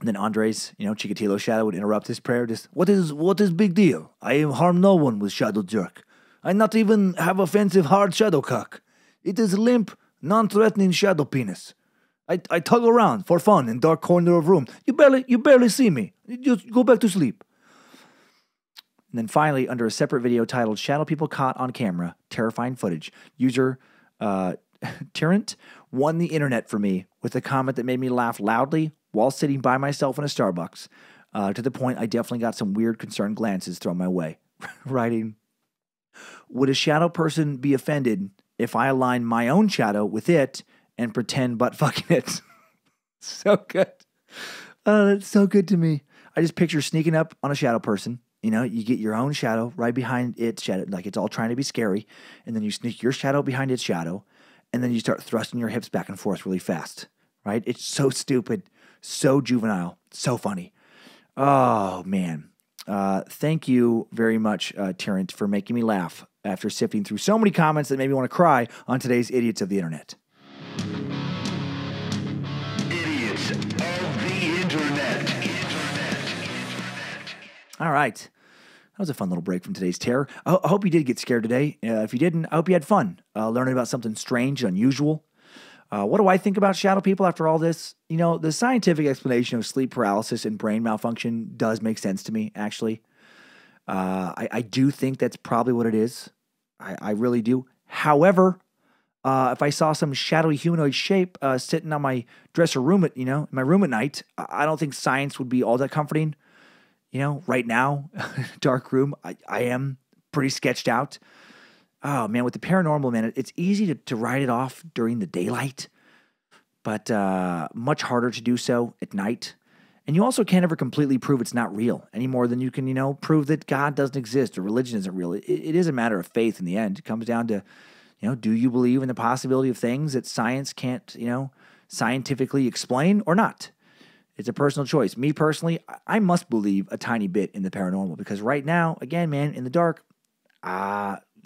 And then Andres, you know, Chikatilo's shadow would interrupt his prayer. Just, what is big deal? I harm no one with shadow jerk. I not even have offensive hard shadow cock. It is limp, non-threatening shadow penis. I tug around for fun in dark corner of room. You barely see me. You just go back to sleep. And then finally, under a separate video titled Shadow People Caught on Camera, Terrifying Footage, user Tyrant won the internet for me with a comment that made me laugh loudly while sitting by myself in a Starbucks, to the point I definitely got some weird concerned glances thrown my way. Writing, would a shadow person be offended if I align my own shadow with it and pretend butt-fucking it? So good. Oh, that's so good to me. I just picture sneaking up on a shadow person. You know, you get your own shadow right behind its shadow. Like, it's all trying to be scary. And then you sneak your shadow behind its shadow. And then you start thrusting your hips back and forth really fast. Right? It's so stupid. So juvenile. So funny. Oh, man. Thank you very much, Terrence, for making me laugh after sifting through so many comments that made me want to cry on today's Idiots of the Internet. Idiots of the Internet. All right. That was a fun little break from today's terror. I hope you did get scared today. If you didn't, I hope you had fun learning about something strange and unusual. What do I think about shadow people after all this? You know, the scientific explanation of sleep paralysis and brain malfunction does make sense to me, actually. I do think that's probably what it is. I really do. However, if I saw some shadowy humanoid shape sitting on my dresser room at, you know, my room at night, I don't think science would be all that comforting. You know, right now, dark room, I am pretty sketched out. Oh, man, with the paranormal, man, it's easy to write it off during the daylight, but much harder to do so at night. And you also can't ever completely prove it's not real any more than you can, you know, prove that God doesn't exist or religion isn't real. It is a matter of faith in the end. It comes down to, you know, do you believe in the possibility of things that science can't, you know, scientifically explain or not? It's a personal choice. Me personally, I must believe a tiny bit in the paranormal because right now, again, man, in the dark,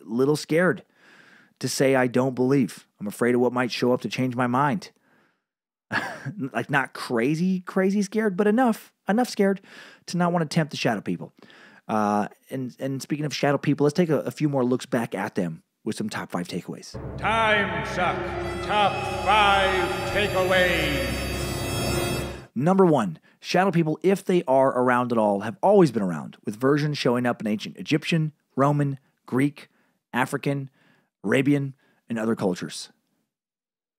little scared to say I don't believe. I'm afraid of what might show up to change my mind. Like not crazy scared, but enough scared to not want to tempt the shadow people. And speaking of shadow people, let's take a few more looks back at them with some top 5 takeaways. Timesuck, top 5 takeaways. Number 1, shadow people, if they are around at all, have always been around, with versions showing up in ancient Egyptian, Roman, Greek, African, Arabian, and other cultures.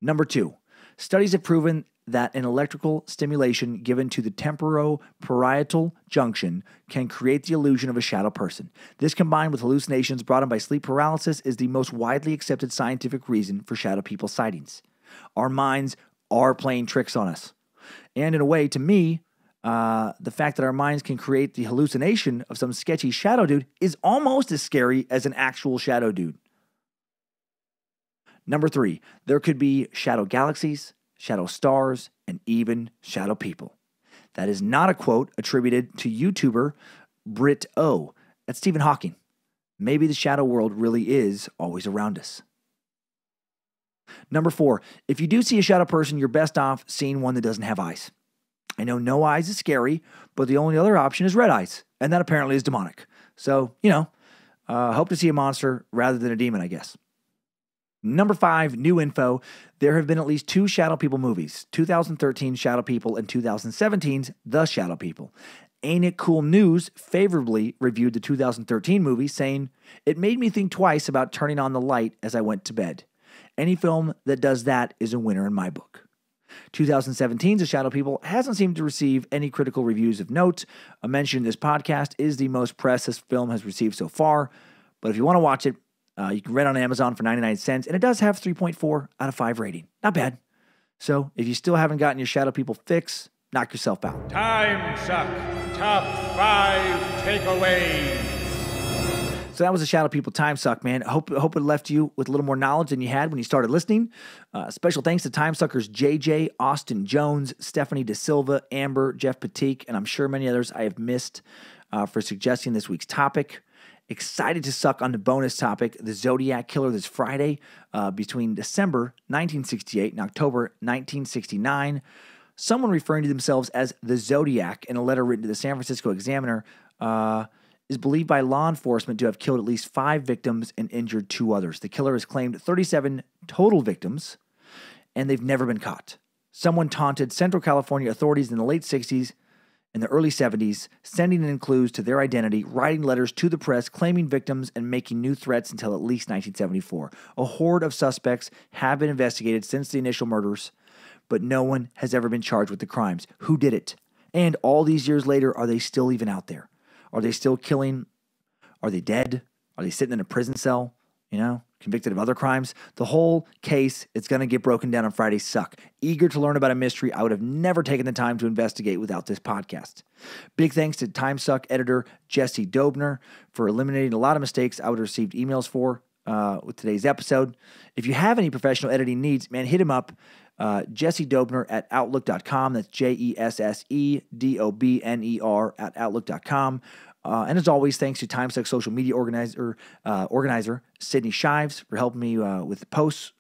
Number 2, studies have proven that an electrical stimulation given to the temporoparietal junction can create the illusion of a shadow person. This, combined with hallucinations brought on by sleep paralysis, is the most widely accepted scientific reason for shadow people sightings. Our minds are playing tricks on us. And in a way, to me, the fact that our minds can create the hallucination of some sketchy shadow dude is almost as scary as an actual shadow dude. Number 3, there could be shadow galaxies, shadow stars, and even shadow people. That is not a quote attributed to YouTuber Brit O. That's Stephen Hawking. Maybe the shadow world really is always around us. Number 4, if you do see a shadow person, you're best off seeing one that doesn't have eyes. I know no eyes is scary, but the only other option is red eyes, and that apparently is demonic. So, you know, hope to see a monster rather than a demon, I guess. Number 5, new info. There have been at least 2 shadow people movies, 2013's Shadow People and 2017's The Shadow People. Ain't It Cool News favorably reviewed the 2013 movie, saying, "It made me think twice about turning on the light as I went to bed. Any film that does that is a winner in my book." 2017's The Shadow People hasn't seemed to receive any critical reviews of note. A mention in this podcast is the most press this film has received so far. But if you want to watch it, you can rent it on Amazon for 99 cents. And it does have 3.4 out of 5 rating. Not bad. So if you still haven't gotten your Shadow People fix, knock yourself out. Timesuck, top 5 takeaways. So that was a Shadow People Timesuck, man. Hope it left you with a little more knowledge than you had when you started listening. Special thanks to Timesuckers JJ, Austin Jones, Stephanie De Silva, Amber, Jeff Patik, and I'm sure many others I have missed for suggesting this week's topic. Excited to suck on the bonus topic, the Zodiac Killer, this Friday between December 1968 and October 1969. someone referring to themselves as the Zodiac in a letter written to the San Francisco Examiner is believed by law enforcement to have killed at least 5 victims and injured 2 others. The killer has claimed 37 total victims, and they've never been caught. Someone taunted Central California authorities in the late 60s and the early 70s, sending in clues to their identity, writing letters to the press, claiming victims, and making new threats until at least 1974. A horde of suspects have been investigated since the initial murders, but no one has ever been charged with the crimes. Who did it? And all these years later, are they still even out there? Are they still killing? Are they dead? Are they sitting in a prison cell, you know, convicted of other crimes? The whole case, it's going to get broken down on Friday's Suck. Eager to learn about a mystery I would have never taken the time to investigate without this podcast. Big thanks to Timesuck editor Jesse Dobner for eliminating a lot of mistakes I would have received emails for with today's episode. If you have any professional editing needs, man, hit him up. Jesse Dobner at Outlook.com. That's JESSEDOBNER at Outlook.com. And as always, thanks to Timesuck social media organizer Sydney Shives for helping me with posts,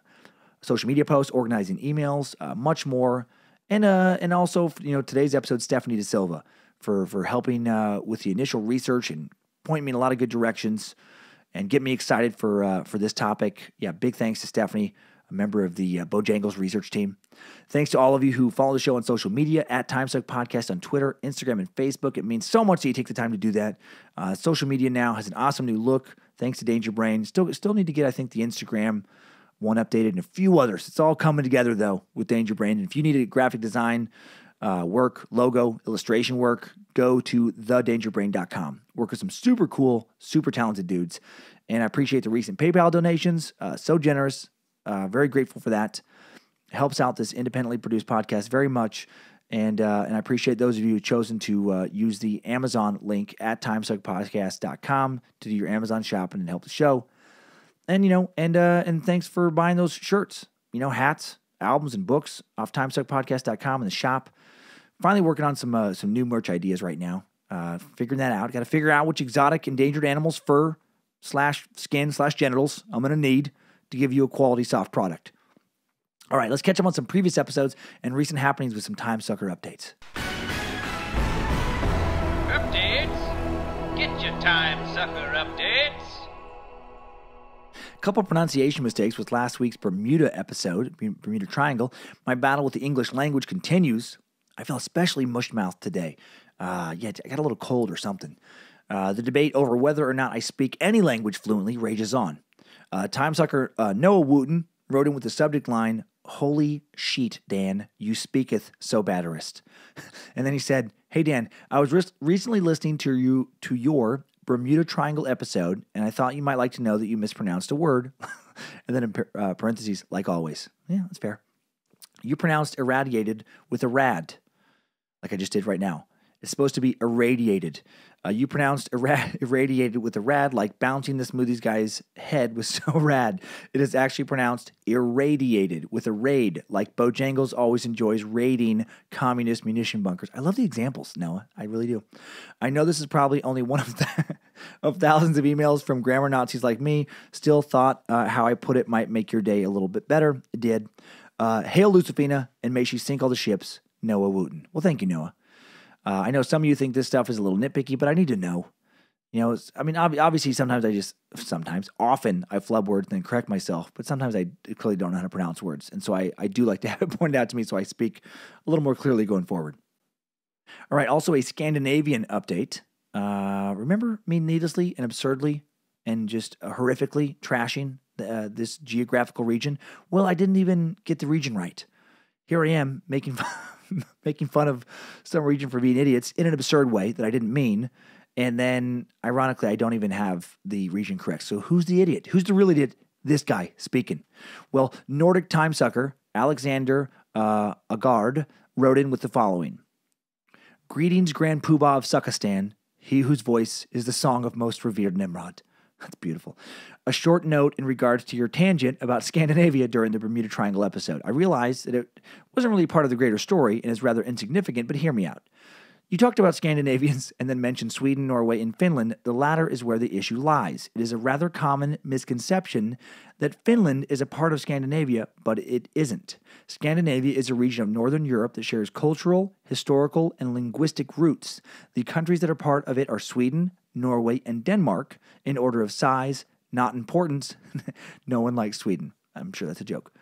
social media posts, organizing emails, much more. And also, you know, today's episode, Stephanie De Silva for helping with the initial research and pointing me in a lot of good directions and get me excited for this topic. Yeah, big thanks to Stephanie, a member of the Bojangles research team. Thanks to all of you who follow the show on social media, at Timesuck Podcast on Twitter, Instagram, and Facebook. It means so much that you take the time to do that. Social media now has an awesome new look, thanks to Danger Brain. Still need to get, I think, the Instagram one updated and a few others. It's all coming together, though, with Danger Brain. And if you need a graphic design work, logo, illustration work, go to thedangerbrain.com. Work with some super cool, super talented dudes. And I appreciate the recent PayPal donations. So generous. Very grateful for that. Helps out this independently produced podcast very much. And I appreciate those of you who've chosen to use the Amazon link at timesuckpodcast.com to do your Amazon shopping and help the show. And, you know, and thanks for buying those shirts, you know, hats, albums, and books off timesuckpodcast.com in the shop. Finally working on some new merch ideas right now. Figuring that out. Got to figure out which exotic endangered animals fur / skin / genitals I'm going to need to give you a quality soft product. All right, let's catch up on some previous episodes and recent happenings with some Timesucker updates. Updates? Get your Timesucker updates. A couple pronunciation mistakes with last week's Bermuda episode, Bermuda Triangle. My battle with the English language continues. I feel especially mush-mouthed today. Yeah, I got a little cold or something. The debate over whether or not I speak any language fluently rages on. Timesucker Noah Wooten wrote in with the subject line, "Holy sheet, Dan, you speaketh so batterest." And then he said, "Hey, Dan, I was recently listening to your Bermuda Triangle episode, and I thought you might like to know that you mispronounced a word." And then in parentheses, "like always." Yeah, that's fair. You pronounced irradiated with a rad, like I just did right now. It's supposed to be irradiated. You pronounced irradiated with a rad, like bouncing the smoothie guy's head was so rad. It is actually pronounced irradiated with a raid, like Bojangles always enjoys raiding communist munition bunkers. I love the examples, Noah. I really do. I know this is probably only one of thousands of emails from grammar Nazis like me. Still thought how I put it might make your day a little bit better. It did. Hail Luciferina, and may she sink all the ships, Noah Wooten. Well, thank you, Noah. I know some of you think this stuff is a little nitpicky, but I need to know. You know, I mean, obviously often I flub words and then correct myself, but sometimes I clearly don't know how to pronounce words. And so I do like to have it pointed out to me so I speak a little more clearly going forward. All right, also a Scandinavian update. Remember me needlessly and absurdly and just horrifically trashing this geographical region? Well, I didn't even get the region right. Here I am making fun of some region for being idiots in an absurd way that I didn't mean. And then, ironically, I don't even have the region correct. So who's the idiot? Who's the real idiot? This guy speaking. Well, Nordic Timesucker Alexander Agard wrote in with the following. "Greetings, Grand Poobah of Suckistan, he whose voice is the song of most revered Nimrod." That's beautiful. "A short note in regards to your tangent about Scandinavia during the Bermuda Triangle episode. I realized that it wasn't really part of the greater story and is rather insignificant, but hear me out. You talked about Scandinavians and then mentioned Sweden, Norway, and Finland. The latter is where the issue lies. It is a rather common misconception that Finland is a part of Scandinavia, but it isn't. Scandinavia is a region of northern Europe that shares cultural, historical, and linguistic roots. The countries that are part of it are Sweden, Norway, and Denmark, in order of size, not importance. No one likes Sweden. I'm sure that's a joke.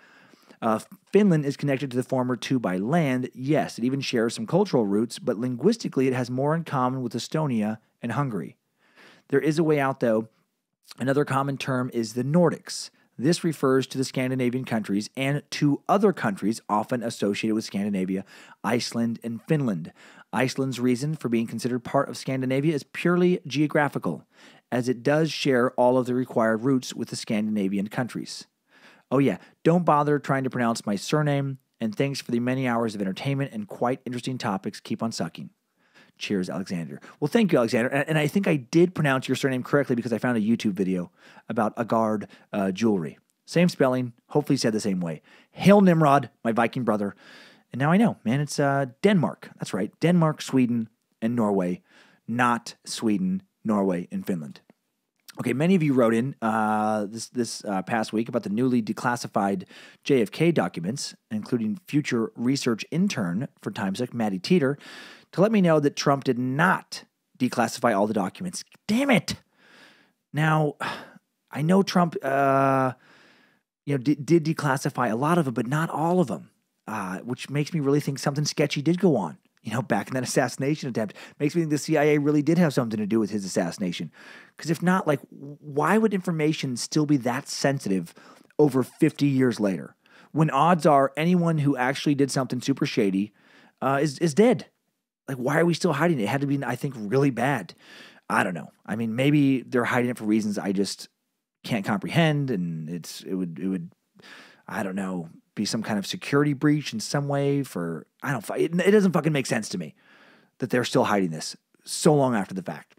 Finland is connected to the former two by land. Yes, it even shares some cultural roots, but linguistically it has more in common with Estonia and Hungary. There is a way out, though. Another common term is the Nordics. This refers to the Scandinavian countries and to other countries often associated with Scandinavia, Iceland and Finland. Iceland's reason for being considered part of Scandinavia is purely geographical, as it does share all of the required roots with the Scandinavian countries. Oh yeah, don't bother trying to pronounce my surname, and thanks for the many hours of entertainment and quite interesting topics. Keep on sucking. Cheers, Alexander. Well, thank you, Alexander. And I think I did pronounce your surname correctly because I found a YouTube video about Agard jewelry. Same spelling, hopefully said the same way. Hail Nimrod, my Viking brother. And now I know, man, it's Denmark. That's right, Denmark, Sweden, and Norway, not Sweden, Norway, and Finland. Okay, many of you wrote in this past week about the newly declassified JFK documents, including future research intern for Timesuck, Maddie Teeter, to let me know that Trump did not declassify all the documents. Damn it! Now, I know Trump did declassify a lot of them, but not all of them, which makes me really think something sketchy did go on. You know, back in that assassination attempt. Makes me think the CIA really did have something to do with his assassination. Because if not, like, why would information still be that sensitive over 50 years later? When odds are anyone who actually did something super shady is dead. Like, why are we still hiding it? It had to be, I think, really bad. I don't know. I mean, maybe they're hiding it for reasons I just can't comprehend. And it would I don't know, be some kind of security breach in some way for, it doesn't fucking make sense to me that they're still hiding this so long after the fact.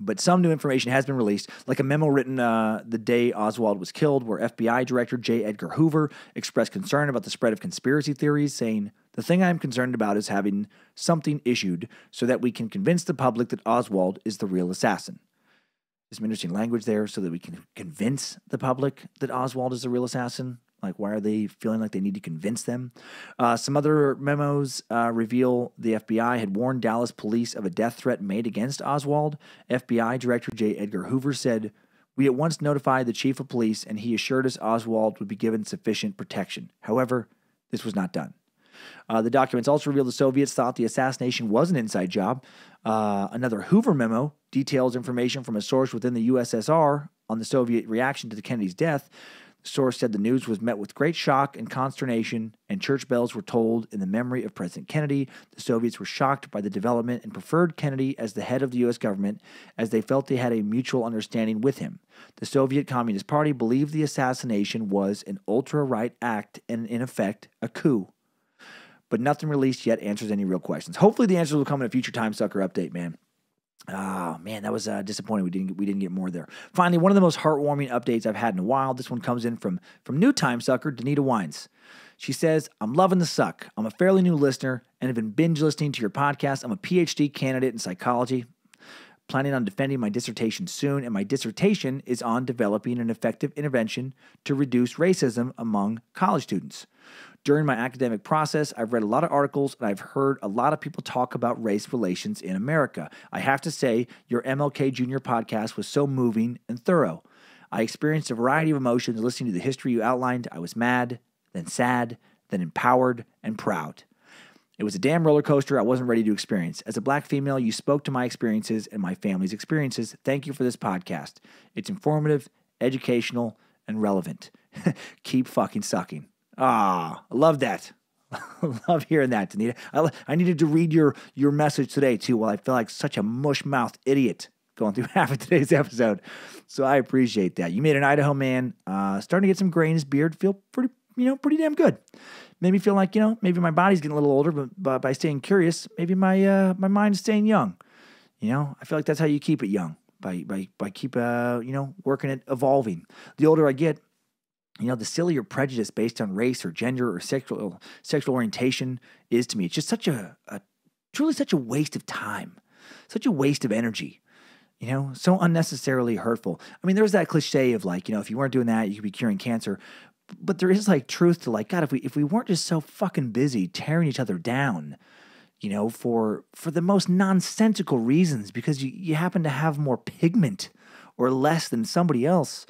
But some new information has been released, like a memo written the day Oswald was killed, where FBI Director J. Edgar Hoover expressed concern about the spread of conspiracy theories, saying, "The thing I'm concerned about is having something issued so that we can convince the public that Oswald is the real assassin." There's some interesting language there, so that we can convince the public that Oswald is the real assassin. Like, why are they feeling like they need to convince them? Some other memos reveal the FBI had warned Dallas police of a death threat made against Oswald. FBI Director J. Edgar Hoover said, "We at once notified the chief of police, and he assured us Oswald would be given sufficient protection. However, this was not done." The documents also revealed the Soviets thought the assassination was an inside job. Another Hoover memo details information from a source within the USSR on the Soviet reaction to the Kennedy's death. Source said the news was met with great shock and consternation, and church bells were tolled in the memory of President Kennedy. The Soviets were shocked by the development and preferred Kennedy as the head of the U.S. government, as they felt they had a mutual understanding with him. The Soviet Communist Party believed the assassination was an ultra-right act and, in effect, a coup. But nothing released yet answers any real questions. Hopefully the answers will come in a future Timesucker update, man. Oh, man, that was disappointing. We didn't get more there. Finally, one of the most heartwarming updates I've had in a while. This one comes in from new Timesucker, Danita Wines. She says, "I'm loving the suck. I'm a fairly new listener and have been binge listening to your podcast. I'm a PhD candidate in psychology, planning on defending my dissertation soon, and my dissertation is on developing an effective intervention to reduce racism among college students. During my academic process, I've read a lot of articles and I've heard a lot of people talk about race relations in America. I have to say, your MLK Jr. podcast was so moving and thorough. I experienced a variety of emotions listening to the history you outlined. I was mad, then sad, then empowered and proud. It was a damn roller coaster I wasn't ready to experience. As a black female, you spoke to my experiences and my family's experiences. Thank you for this podcast. It's informative, educational, and relevant. Keep fucking sucking." Ah, I love that. Love hearing that, Danita. I needed to read your message today, too, while I feel like such a mush-mouthed idiot going through half of today's episode. So I appreciate that. You made an Idaho man starting to get some gray in his beard feel pretty damn good. Made me feel like, maybe my body's getting a little older, but by staying curious, maybe my mind's staying young. I feel like that's how you keep it young, by keep, working it evolving. The older I get, the sillier prejudice based on race or gender or sexual orientation is to me. It's just such a truly such a waste of time, such a waste of energy, you know, so unnecessarily hurtful. I mean, there's that cliche of like, you know, if you weren't doing that, you could be curing cancer. But there is like truth to like, God, if we weren't just so fucking busy tearing each other down, you know, for the most nonsensical reasons, because you happen to have more pigment or less than somebody else,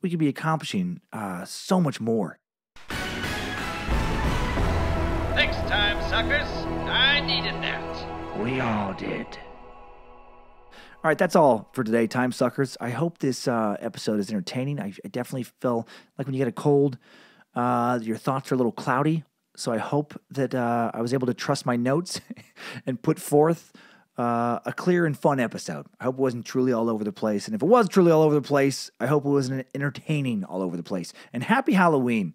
we could be accomplishing so much more. Next time, suckers, I needed that. We all did. All right, that's all for today, Time Suckers. I hope this episode is entertaining. I definitely feel like when you get a cold, your thoughts are a little cloudy. So I hope that I was able to trust my notes and put forth a clear and fun episode. I hope it wasn't truly all over the place. And if it was truly all over the place, I hope it wasn't entertaining all over the place. And happy Halloween.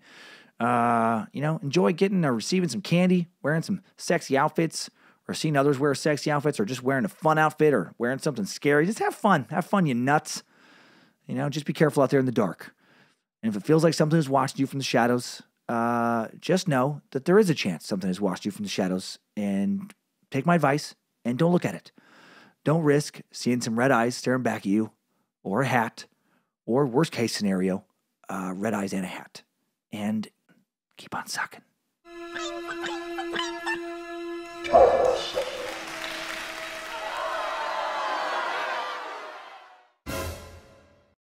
You know, enjoy getting or receiving some candy, wearing some sexy outfits, or seeing others wear sexy outfits, or just wearing a fun outfit, or wearing something scary. Just have fun. Have fun, you nuts. You know, just be careful out there in the dark. And if it feels like something is watching you from the shadows, just know that there is a chance something has watched you from the shadows. And take my advice and don't look at it. Don't risk seeing some red eyes staring back at you, or a hat, or worst case scenario, red eyes and a hat. And keep on sucking.